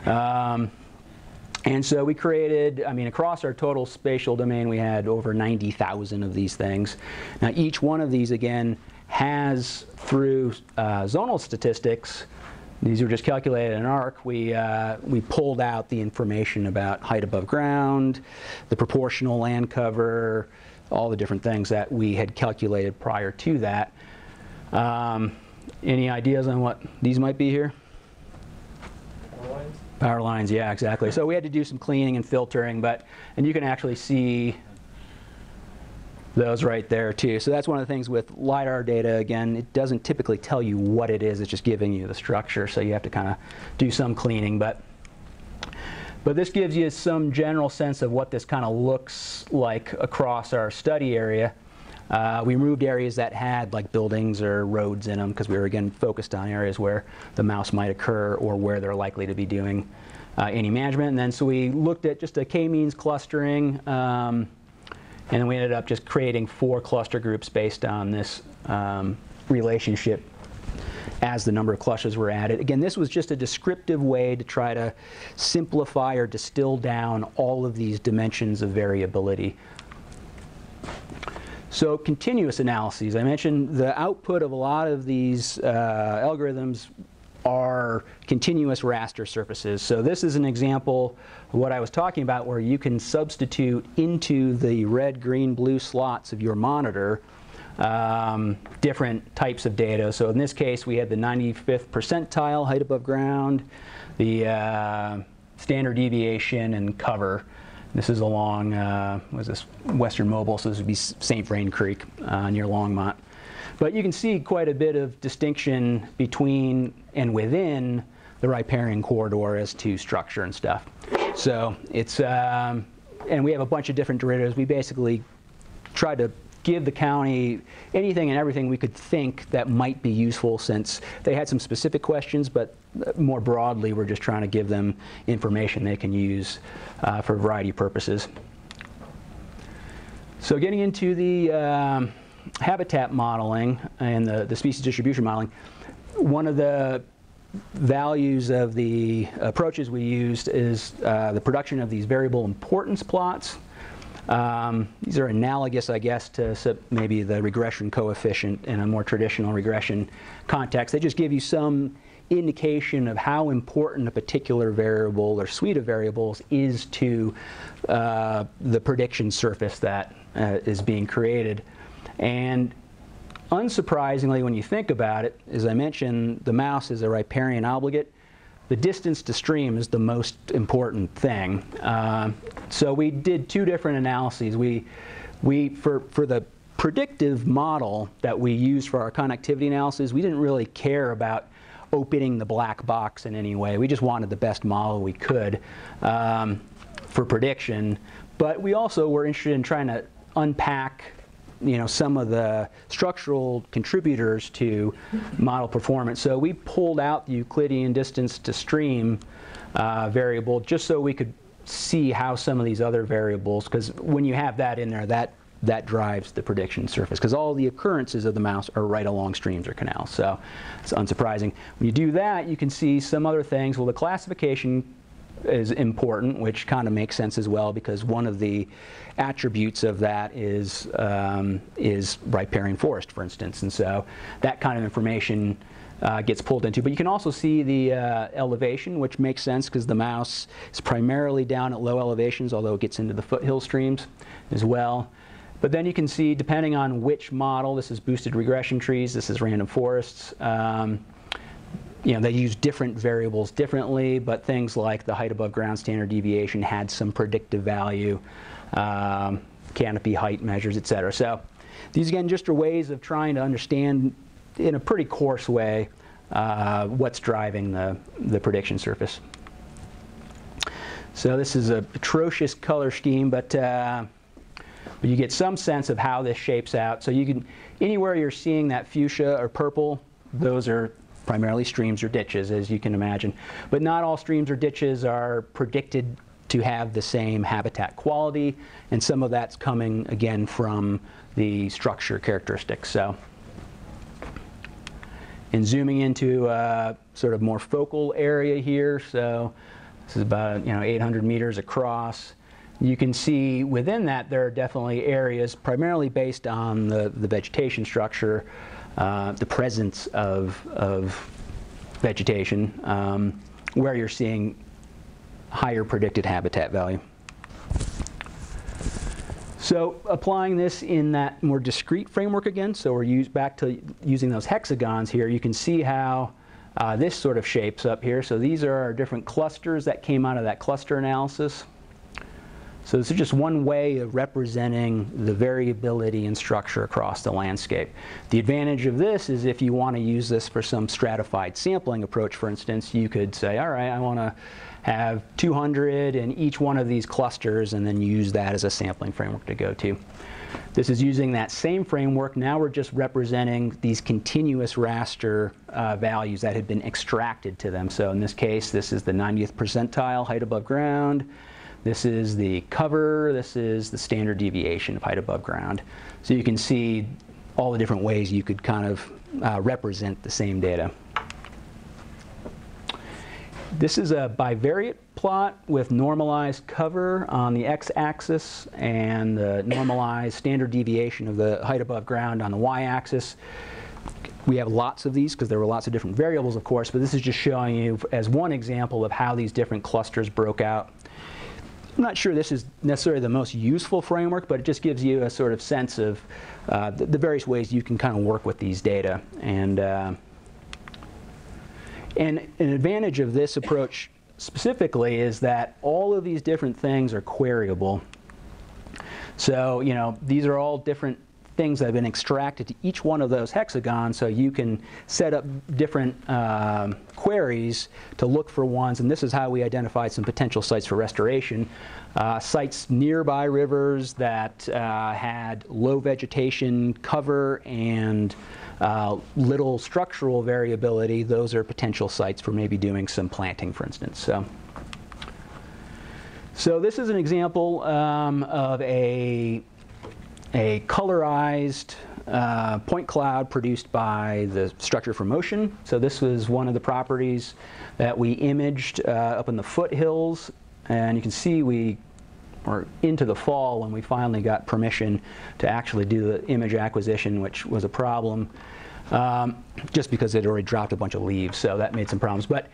Um, and so we created, I mean, across our total spatial domain, we had over ninety thousand of these things. Now, each one of these, again, has, through uh, zonal statistics, these were just calculated in ARC. We, uh, we pulled out the information about height above ground, the proportional land cover, all the different things that we had calculated prior to that. Um, any ideas on what these might be here? Power lines? Power lines, yeah, exactly. So we had to do some cleaning and filtering, but, and you can actually see those right there too. So that's one of the things with LiDAR data. Again, it doesn't typically tell you what it is, it's just giving you the structure, so you have to kind of do some cleaning. But, but this gives you some general sense of what this kind of looks like across our study area. Uh, we removed areas that had like buildings or roads in them because we were, again, focused on areas where the mouse might occur or where they're likely to be doing uh, any management. And then so we looked at just a K-means clustering. Um, And then we ended up just creating four cluster groups based on this um, relationship as the number of clusters were added. Again, this was just a descriptive way to try to simplify or distill down all of these dimensions of variability. So continuous analyses. I mentioned the output of a lot of these uh, algorithms are continuous raster surfaces. So this is an example of what I was talking about, where you can substitute into the red, green, blue slots of your monitor um, different types of data. So in this case, we had the ninety-fifth percentile, height above ground, the uh, standard deviation, and cover. This is along uh, was this Western Mobile, so this would be Saint Vrain Creek uh, near Longmont. But you can see quite a bit of distinction between and within the riparian corridor as to structure and stuff. So it's, um, and we have a bunch of different derivatives. We basically tried to give the county anything and everything we could think that might be useful, since they had some specific questions, but more broadly, we're just trying to give them information they can use uh, for a variety of purposes. So getting into the, um, habitat modeling and the, the species distribution modeling, one of the values of the approaches we used is uh, the production of these variable importance plots. Um, these are analogous, I guess, to maybe the regression coefficient in a more traditional regression context. They just give you some indication of how important a particular variable or suite of variables is to uh, the prediction surface that uh, is being created. And unsurprisingly, when you think about it, as I mentioned, the mouse is a riparian obligate. The distance to stream is the most important thing. Uh, so we did two different analyses. We, we for, for the predictive model that we used for our connectivity analysis, we didn't really care about opening the black box in any way. We just wanted the best model we could um, for prediction. But we also were interested in trying to unpack, you know, some of the structural contributors to model performance. So we pulled out the Euclidean distance to stream uh, variable just so we could see how some of these other variables, because when you have that in there, that, that drives the prediction surface, because all the occurrences of the mouse are right along streams or canals. So it's unsurprising. When you do that, you can see some other things. Well, the classification is important, which kind of makes sense as well, because one of the attributes of that is um, is riparian forest, for instance, and so that kind of information uh, gets pulled into. But you can also see the uh, elevation, which makes sense because the mouse is primarily down at low elevations, although it gets into the foothill streams as well. But then you can see, depending on which model, this is boosted regression trees, this is random forests. Um, you know, they used different variables differently, but things like the height above ground standard deviation had some predictive value, um, canopy height measures, et cetera. So these, again, just are ways of trying to understand in a pretty coarse way uh, what's driving the, the prediction surface. So this is an atrocious color scheme, but uh, you get some sense of how this shapes out. So you can, anywhere you're seeing that fuchsia or purple, those are primarily streams or ditches, as you can imagine. But not all streams or ditches are predicted to have the same habitat quality, and some of that's coming, again, from the structure characteristics. So, and zooming into a sort of more focal area here, so this is about, you know, eight hundred meters across. You can see within that there are definitely areas primarily based on the, the vegetation structure, uh, the presence of, of vegetation, um, where you're seeing higher predicted habitat value. So applying this in that more discrete framework again, so we're used back to using those hexagons here, you can see how uh, this sort of shapes up here. So these are our different clusters that came out of that cluster analysis. So this is just one way of representing the variability in structure across the landscape. The advantage of this is if you want to use this for some stratified sampling approach, for instance, you could say, all right, I want to have two hundred in each one of these clusters, and then use that as a sampling framework to go to. This is using that same framework. Now we're just representing these continuous raster uh, values that had been extracted to them. So in this case, this is the ninetieth percentile height above ground. This is the cover, this is the standard deviation of height above ground. So you can see all the different ways you could kind of uh, represent the same data. This is a bivariate plot with normalized cover on the x-axis and the normalized standard deviation of the height above ground on the y-axis. We have lots of these because there were lots of different variables, of course, but this is just showing you as one example of how these different clusters broke out. I'm not sure this is necessarily the most useful framework, but it just gives you a sort of sense of uh, the, the various ways you can kind of work with these data. And, uh, and an advantage of this approach specifically is that all of these different things are queryable. So, you know, these are all different things that have been extracted to each one of those hexagons, so you can set up different um, queries to look for ones, and this is how we identified some potential sites for restoration. Uh, sites nearby rivers that uh, had low vegetation cover and uh, little structural variability, those are potential sites for maybe doing some planting, for instance. So, so this is an example um, of a a colorized uh, point cloud produced by the structure from motion. So this was one of the properties that we imaged uh, up in the foothills. And you can see we were into the fall when we finally got permission to actually do the image acquisition, which was a problem um, just because it already dropped a bunch of leaves. So that made some problems. But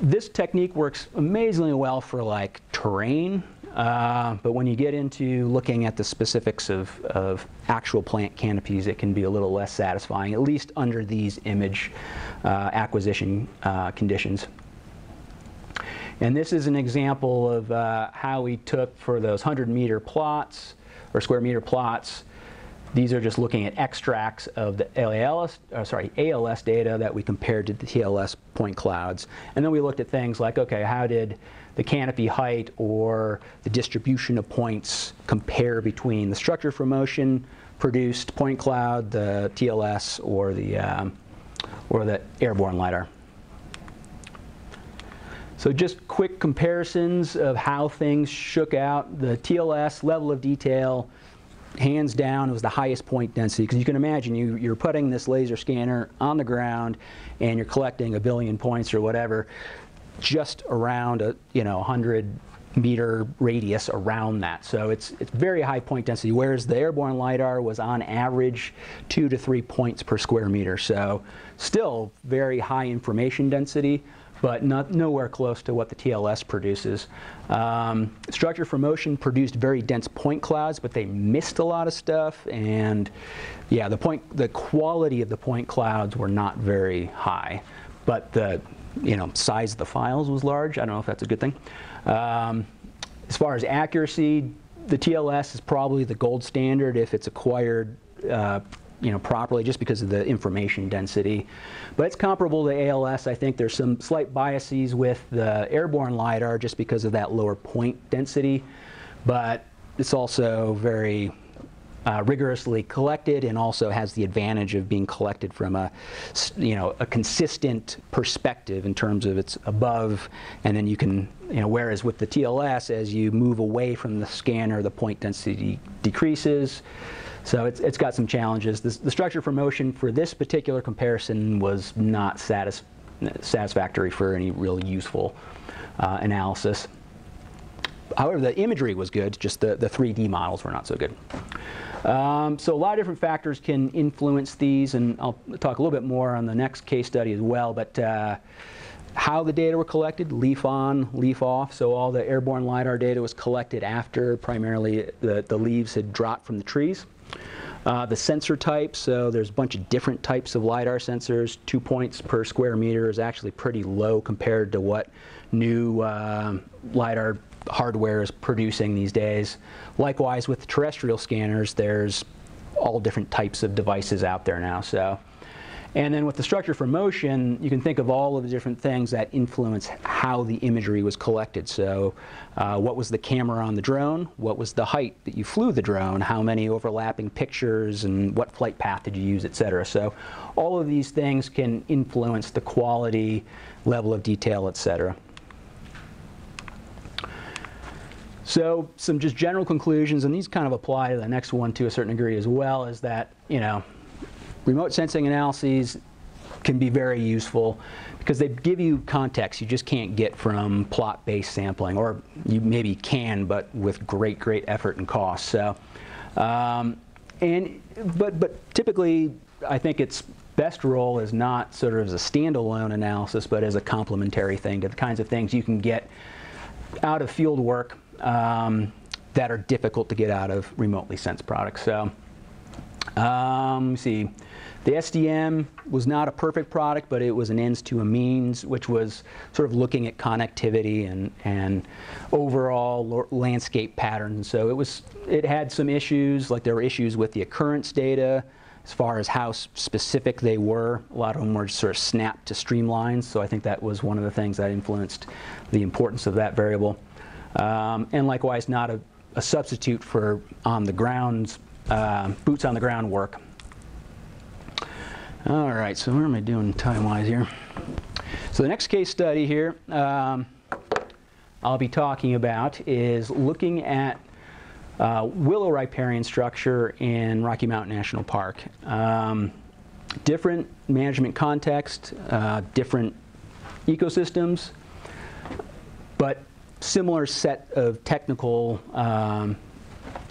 this technique works amazingly well for like terrain. Uh, but when you get into looking at the specifics of, of actual plant canopies, it can be a little less satisfying, at least under these image uh, acquisition uh, conditions. And this is an example of uh, how we took for those hundred meter plots, or square meter plots. These are just looking at extracts of the L A L S, uh, sorry, A L S data that we compared to the T L S point clouds. And then we looked at things like, okay, how did the canopy height or the distribution of points compare between the structure from motion produced point cloud, the T L S, or the, um, or the airborne LiDAR? So just quick comparisons of how things shook out. The T L S level of detail, hands down, it was the highest point density, because you can imagine you, you're putting this laser scanner on the ground and you're collecting a billion points or whatever just around a, you know, hundred meter radius around that. So it's, it's very high point density, whereas the airborne LiDAR was on average two to three points per square meter. So still very high information density, but not, nowhere close to what the T L S produces. Um, structure for motion produced very dense point clouds, but they missed a lot of stuff, and yeah, the point, the quality of the point clouds were not very high. but the you know size of the files was large. I don't know if that's a good thing. Um, as far as accuracy, the T L S is probably the gold standard if it's acquired uh, you know, properly, just because of the information density. But it's comparable to A L S. I think there's some slight biases with the airborne LiDAR just because of that lower point density. But it's also very uh, rigorously collected, and also has the advantage of being collected from a, you know, a consistent perspective in terms of it's above, and then you can, you know, whereas with the T L S, as you move away from the scanner, the point density decreases. So it's, it's got some challenges. This, the structure for motion for this particular comparison was not satis satisfactory for any real useful uh, analysis. However, the imagery was good, just the, the three D models were not so good. Um, so a lot of different factors can influence these, and I'll talk a little bit more on the next case study as well. But uh, how the data were collected, leaf on, leaf off. So all the airborne LiDAR data was collected after primarily the, the leaves had dropped from the trees. Uh, the sensor type, so there's a bunch of different types of LiDAR sensors. Two points per square meter is actually pretty low compared to what new uh, LiDAR hardware is producing these days. Likewise, with terrestrial scanners, there's all different types of devices out there now. So, and then with the structure for motion, you can think of all of the different things that influence how the imagery was collected. So uh, what was the camera on the drone? What was the height that you flew the drone? How many overlapping pictures, and what flight path did you use, et cetera? So all of these things can influence the quality, level of detail, et cetera. So some just general conclusions, and these kind of apply to the next one to a certain degree as well, is that, you know, remote sensing analyses can be very useful because they give you context you just can't get from plot-based sampling, or you maybe can, but with great, great effort and cost. So, um, and but but typically, I think its best role is not sort of as a standalone analysis, but as a complementary thing to the kinds of things you can get out of field work um, that are difficult to get out of remotely sensed products. So. Um, let's see, the S D M was not a perfect product, but it was an ends to a means, which was sort of looking at connectivity and and overall landscape patterns. So it was it had some issues, like there were issues with the occurrence data as far as how specific they were. A lot of them were sort of snapped to streamlines, so I think that was one of the things that influenced the importance of that variable. Um, and likewise, not a, a substitute for on the grounds. Uh, boots on the ground work. All right, so where am I doing time-wise here? So the next case study here um, I'll be talking about is looking at uh, willow riparian structure in Rocky Mountain National Park. Um, different management context, uh, different ecosystems, but similar set of technical um,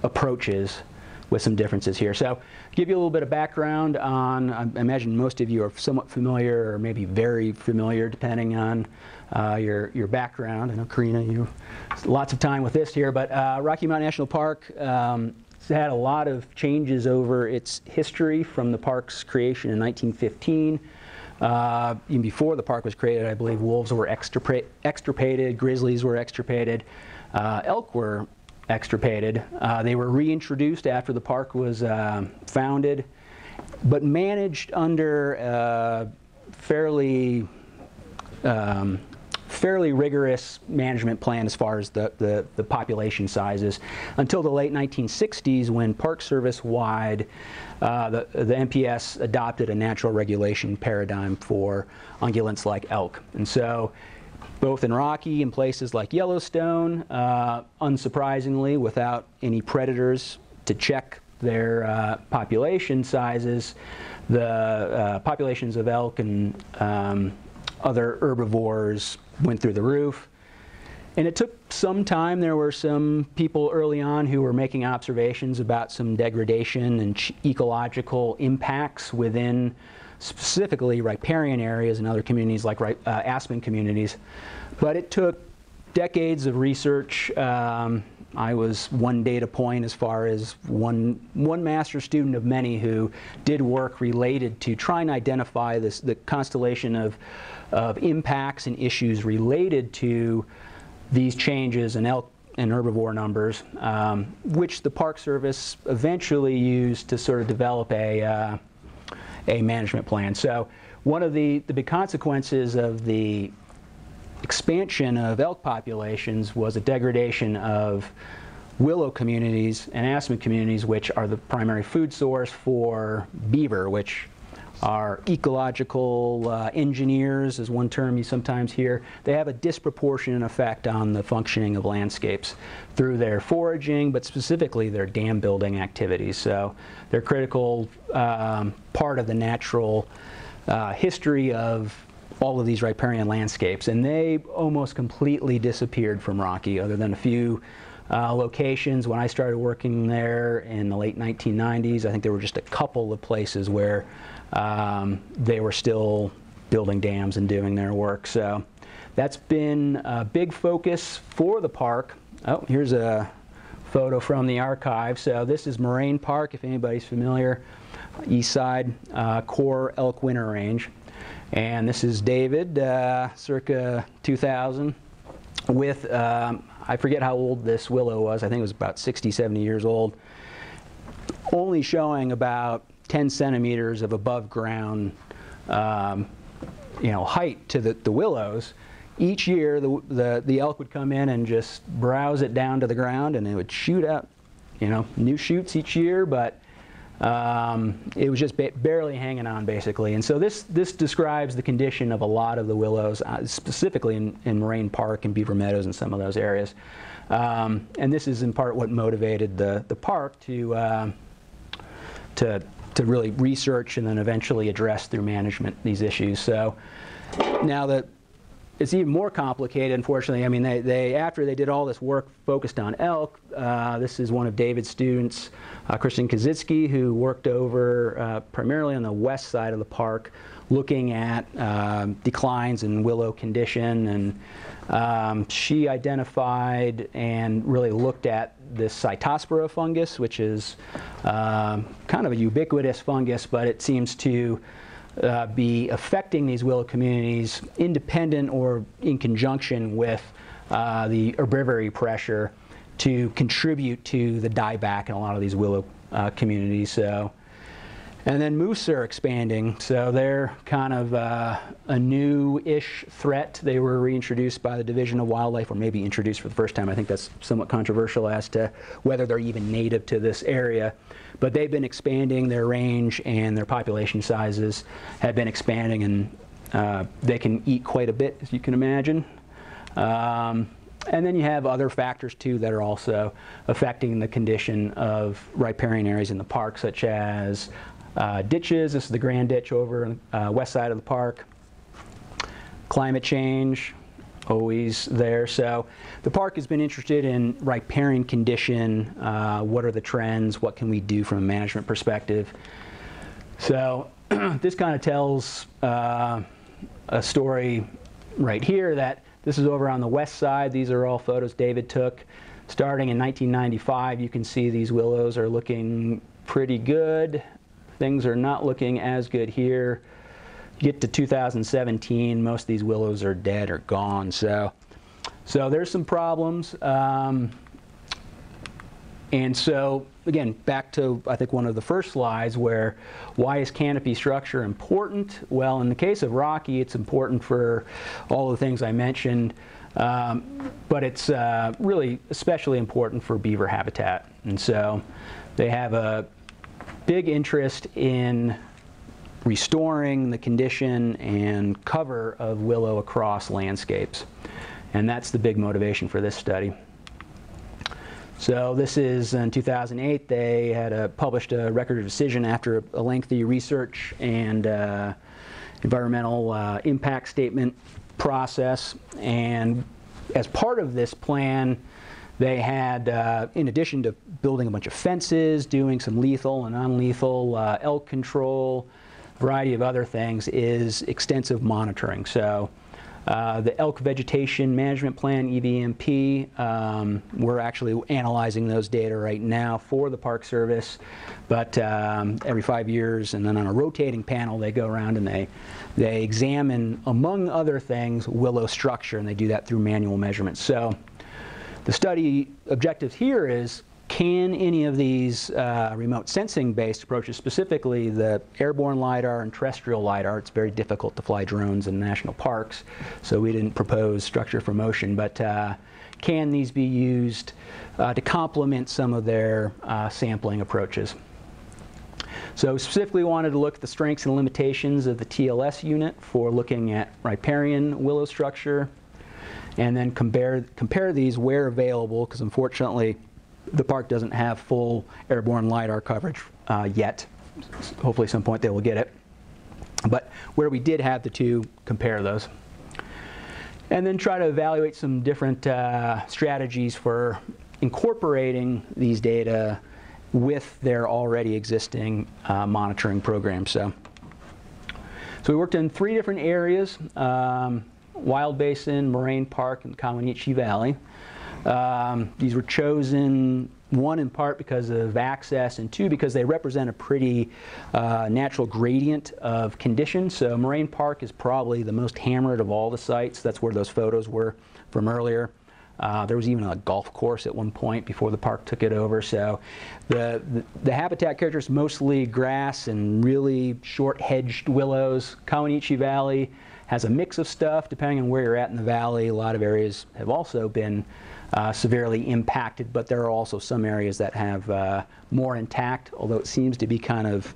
approaches, with some differences here. So give you a little bit of background on, I imagine most of you are somewhat familiar, or maybe very familiar, depending on uh, your, your background. I know, Karina, you have lots of time with this here, but uh, Rocky Mountain National Park um, has had a lot of changes over its history from the park's creation in nineteen fifteen. Uh, even before the park was created, I believe wolves were extirpated, grizzlies were extirpated, uh, elk were extirpated. Uh, they were reintroduced after the park was uh, founded, but managed under uh, fairly um, fairly rigorous management plan as far as the, the, the population sizes until the late nineteen sixties, when Park Service-wide uh, the, the N P S adopted a natural regulation paradigm for ungulates like elk. And so both in Rocky and places like Yellowstone, uh, unsurprisingly, without any predators to check their uh, population sizes, the uh, populations of elk and um, other herbivores went through the roof. And it took some time. There were some people early on who were making observations about some degradation and ecological impacts within specifically riparian areas and other communities like uh, aspen communities. But it took decades of research, um, I was one data point as far as one, one master student of many who did work related to try and identify this, the constellation of, of impacts and issues related to these changes in elk and herbivore numbers, um, which the Park Service eventually used to sort of develop a, uh, a management plan. So one of the, the big consequences of the expansion of elk populations was a degradation of willow communities and aspen communities, which are the primary food source for beaver, which are ecological uh, engineers, is one term you sometimes hear. They have a disproportionate effect on the functioning of landscapes through their foraging, but specifically their dam building activities. So they're a critical um, part of the natural uh, history of all of these riparian landscapes, and they almost completely disappeared from Rocky, other than a few uh, locations. When I started working there in the late nineteen nineties, I think there were just a couple of places where um, they were still building dams and doing their work. So that's been a big focus for the park. Oh, here's a photo from the archive. So this is Moraine Park, if anybody's familiar, east side uh, core elk winter range. And this is David, uh, circa two thousand, with, um, I forget how old this willow was, I think it was about sixty, seventy years old, only showing about ten centimeters of above ground um, you know, height to the, the willows. Each year the, the, the elk would come in and just browse it down to the ground, and it would shoot up, you know, new shoots each year, but Um, it was just ba barely hanging on, basically. And so this, this describes the condition of a lot of the willows, uh, specifically in, in Moraine Park and Beaver Meadows and some of those areas. Um, and this is in part what motivated the, the park to, uh, to, to really research and then eventually address through management these issues. So now that it's even more complicated, unfortunately. I mean, they, they after they did all this work focused on elk, uh, this is one of David's students, uh, Kristen Kaczynski, who worked over uh, primarily on the west side of the park, looking at um, declines in willow condition. And um, she identified and really looked at this Cytospora fungus, which is uh, kind of a ubiquitous fungus, but it seems to Uh, be affecting these willow communities independent or in conjunction with uh, the herbivory pressure to contribute to the dieback in a lot of these willow uh, communities. So, and then moose are expanding, so they're kind of uh, a new-ish threat. They were reintroduced by the Division of Wildlife, or maybe introduced for the first time. I think that's somewhat controversial as to whether they're even native to this area. But they've been expanding their range, and their population sizes have been expanding, and uh, they can eat quite a bit, as you can imagine. Um, and then you have other factors, too, that are also affecting the condition of riparian areas in the park, such as uh, ditches. This is the Grand Ditch over on the uh, west side of the park. Climate change, always there. So the park has been interested in riparian condition, uh, what are the trends, what can we do from a management perspective. So this kind of tells uh, a story right here that this is over on the west side. These are all photos David took. Starting in nineteen ninety-five, you can see these willows are looking pretty good. Things are not looking as good here. You get to two thousand seventeen, most of these willows are dead or gone. So, so there's some problems. Um, and so, again, back to, I think, one of the first slides where why is canopy structure important? Well, in the case of Rocky, it's important for all the things I mentioned, um, but it's uh, really especially important for beaver habitat. And so they have a big interest in restoring the condition and cover of willow across landscapes. And that's the big motivation for this study. So this is in two thousand eight. They had a, published a record of decision after a lengthy research and uh, environmental uh, impact statement process. And as part of this plan, they had, uh, in addition to building a bunch of fences, doing some lethal and non-lethal uh, elk control, variety of other things, is extensive monitoring. So Uh, the Elk Vegetation Management Plan, E V M P, um, we're actually analyzing those data right now for the Park Service, but um, every five years, and then on a rotating panel, they go around and they, they examine, among other things, willow structure, and they do that through manual measurements. So the study objectives here is, can any of these uh, remote sensing-based approaches, specifically the airborne LiDAR and terrestrial LiDAR, it's very difficult to fly drones in national parks, so we didn't propose structure for motion, but uh, can these be used uh, to complement some of their uh, sampling approaches? So specifically wanted to look at the strengths and limitations of the T L S unit for looking at riparian willow structure, and then compare, compare these where available, because unfortunately, the park doesn't have full airborne LiDAR coverage uh, yet. Hopefully some point they will get it. But where we did have the two, compare those. And then try to evaluate some different uh, strategies for incorporating these data with their already existing uh, monitoring programs. So, so we worked in three different areas, um, Wild Basin, Moraine Park, and Kawanichi Valley. Um, these were chosen, one, in part because of access, and two, because they represent a pretty uh, natural gradient of conditions. So Moraine Park is probably the most hammered of all the sites. That's where those photos were from earlier. Uh, there was even a golf course at one point before the park took it over. So the, the, the habitat character is mostly grass and really short hedged willows. Kawanichi Valley has a mix of stuff depending on where you're at in the valley. A lot of areas have also been Uh, severely impacted, but there are also some areas that have uh, more intact, although it seems to be kind of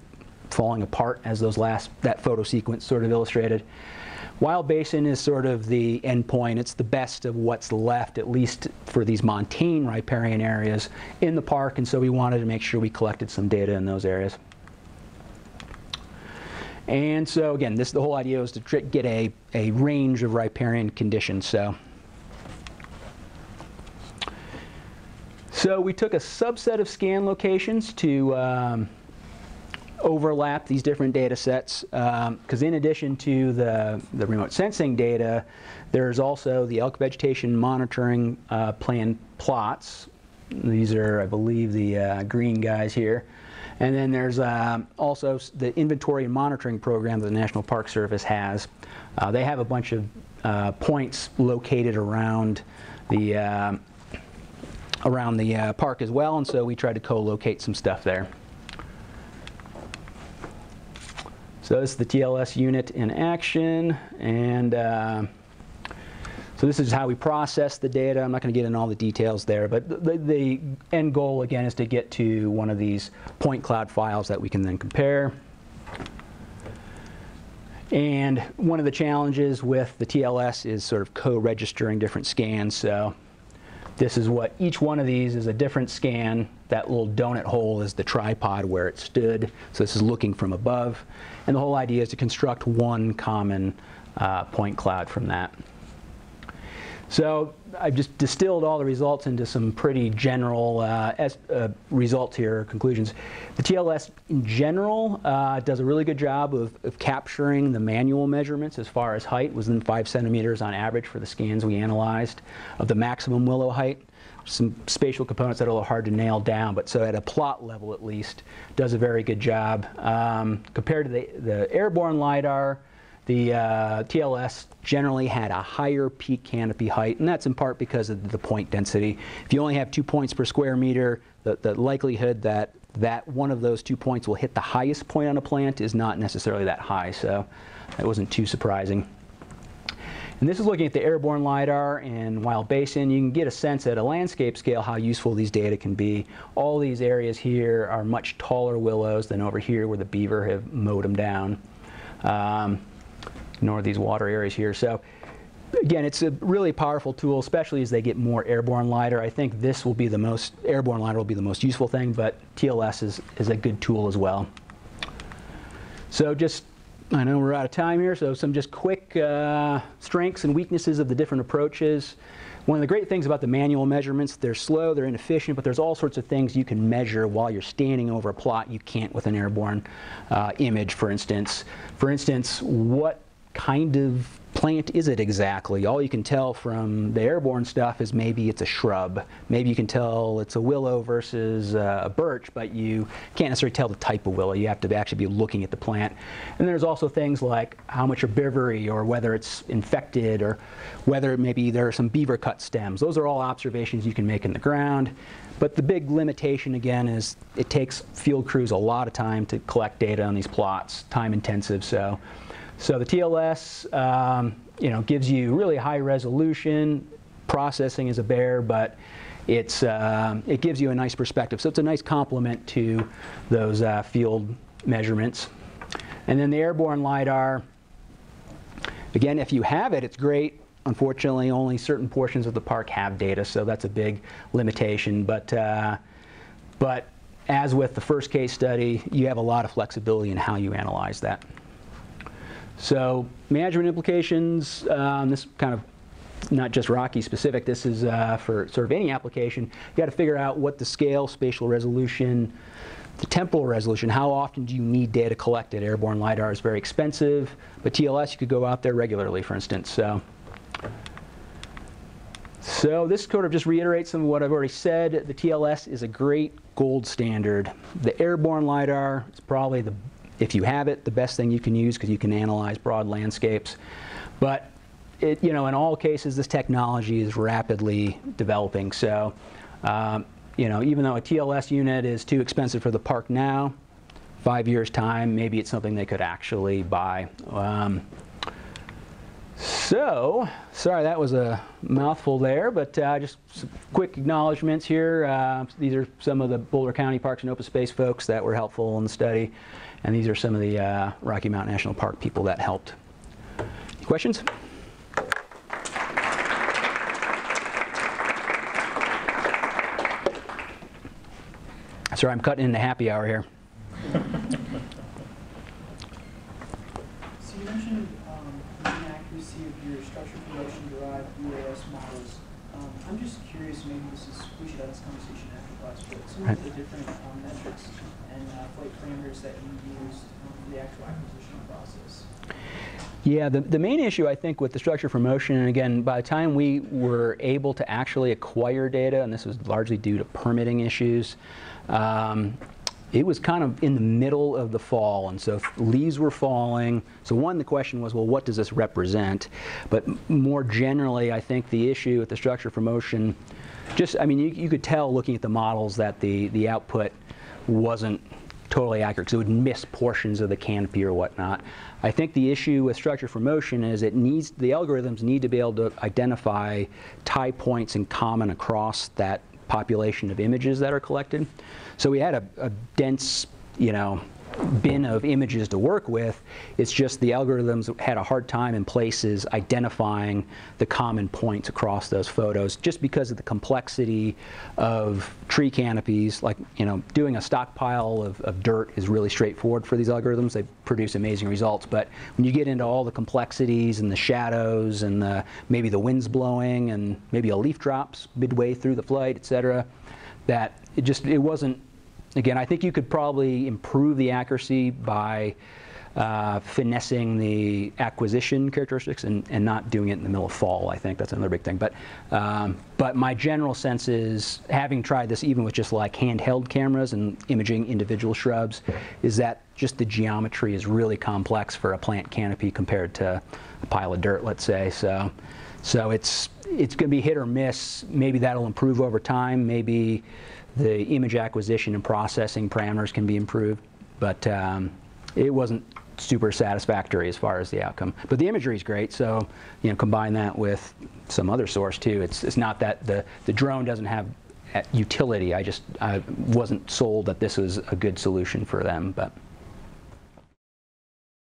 falling apart as those last, that photo sequence sort of illustrated. Wild Basin is sort of the end point. It's the best of what's left, at least for these montane riparian areas in the park, and so we wanted to make sure we collected some data in those areas. And so again, this, the whole idea was to get a, a range of riparian conditions. So. So we took a subset of scan locations to um, overlap these different data sets, because um, in addition to the, the remote sensing data, there's also the elk vegetation monitoring uh, plan plots. These are, I believe, the uh, green guys here. And then there's um, also the inventory and monitoring program that the National Park Service has. Uh, they have a bunch of uh, points located around the uh, around the uh, park as well, and so we tried to co-locate some stuff there. So this is the T L S unit in action, and uh, so this is how we process the data. I'm not going to get into all the details there, but the, the end goal again is to get to one of these point cloud files that we can then compare. And one of the challenges with the T L S is sort of co-registering different scans. So this is what each one of these is, a different scan. That little donut hole is the tripod where it stood. So this is looking from above. And the whole idea is to construct one common uh, point cloud from that. So I've just distilled all the results into some pretty general uh, S, uh, results here, conclusions. The T L S in general uh, does a really good job of, of capturing the manual measurements as far as height, was within five centimeters on average for the scans we analyzed, of the maximum willow height. Some spatial components that are a little hard to nail down, but so at a plot level at least, does a very good job. Um, compared to the, the airborne LiDAR, the uh, T L S generally had a higher peak canopy height, and that's in part because of the point density. If you only have two points per square meter, the, the likelihood that, that one of those two points will hit the highest point on a plant is not necessarily that high, so that wasn't too surprising. And this is looking at the airborne LiDAR and Wild Basin. You can get a sense at a landscape scale how useful these data can be. All these areas here are much taller willows than over here where the beaver have mowed them down. Um, Ignore these water areas here. So again, it's a really powerful tool, especially as they get more airborne LiDAR. I think this will be the most, airborne LiDAR will be the most useful thing, but T L S is, is a good tool as well. So just, I know we're out of time here, so some just quick uh, strengths and weaknesses of the different approaches. One of the great things about the manual measurements, they're slow, they're inefficient, but there's all sorts of things you can measure while you're standing over a plot you can't with an airborne uh, image, for instance. For instance, what kind of plant is it exactly? All you can tell from the airborne stuff is maybe it's a shrub. Maybe you can tell it's a willow versus uh, a birch, but you can't necessarily tell the type of willow. You have to actually be looking at the plant. And there's also things like how much herbivory, or whether it's infected, or whether maybe there are some beaver cut stems. Those are all observations you can make in the ground. But the big limitation, again, is it takes field crews a lot of time to collect data on these plots, time intensive. So, so the T L S, um, you know, gives you really high resolution. Processing is a bear, but it's uh, it gives you a nice perspective. So it's a nice complement to those uh, field measurements. And then the airborne LiDAR. Again, if you have it, it's great. Unfortunately, only certain portions of the park have data, so that's a big limitation. But, uh, but as with the first case study, you have a lot of flexibility in how you analyze that. So management implications, um, this kind of not just Rocky specific, this is uh, for sort of any application. You've got to figure out what the scale, spatial resolution, the temporal resolution, how often do you need data collected. Airborne LiDAR is very expensive, but T L S, you could go out there regularly, for instance. So. So this sort of just reiterates some of what I've already said. The T L S is a great gold standard. The airborne LiDAR is probably, the, if you have it, the best thing you can use because you can analyze broad landscapes. But it, you know, in all cases, this technology is rapidly developing. So um, you know, even though a T L S unit is too expensive for the park now, five years time, maybe it's something they could actually buy. Um, So, sorry that was a mouthful there, but uh, just some quick acknowledgments here. Uh, these are some of the Boulder County Parks and Open Space folks that were helpful in the study, and these are some of the uh, Rocky Mountain National Park people that helped. Any questions? Sorry, I'm cutting in the happy hour here. The different um, metrics and uh, flight parameters that you used for the actual acquisition process? Yeah, the, the main issue, I think, with the structure for motion, and again, by the time we were able to actually acquire data, and this was largely due to permitting issues, um, it was kind of in the middle of the fall, and so leaves were falling. So one, the question was, well, what does this represent? But more generally, I think the issue with the structure for motion, just, I mean, you, you could tell looking at the models that the, the output wasn't totally accurate, because it would miss portions of the canopy or whatnot. I think the issue with structure for motion is it needs, the algorithms need to be able to identify tie points in common across that population of images that are collected. So we had a, a dense, you know, bin of images to work with. It's just the algorithms had a hard time in places identifying the common points across those photos, just because of the complexity of tree canopies. Like, you know, doing a stockpile of, of dirt is really straightforward for these algorithms. They produce amazing results. But when you get into all the complexities and the shadows and the, maybe the wind's blowing and maybe a leaf drops midway through the flight, et cetera, that it just, it wasn't. Again, I think you could probably improve the accuracy by uh, finessing the acquisition characteristics and, and not doing it in the middle of fall. I think that's another big thing. But, um, but my general sense is, having tried this even with just like handheld cameras and imaging individual shrubs, is that just the geometry is really complex for a plant canopy compared to a pile of dirt, let's say. So, so it's, it's going to be hit or miss. Maybe that'll improve over time. Maybe the image acquisition and processing parameters can be improved, but um, it wasn't super satisfactory as far as the outcome. But the imagery is great, so you know, combine that with some other source too. It's, it's not that the, the drone doesn't have utility. I just I wasn't sold that this was a good solution for them, but.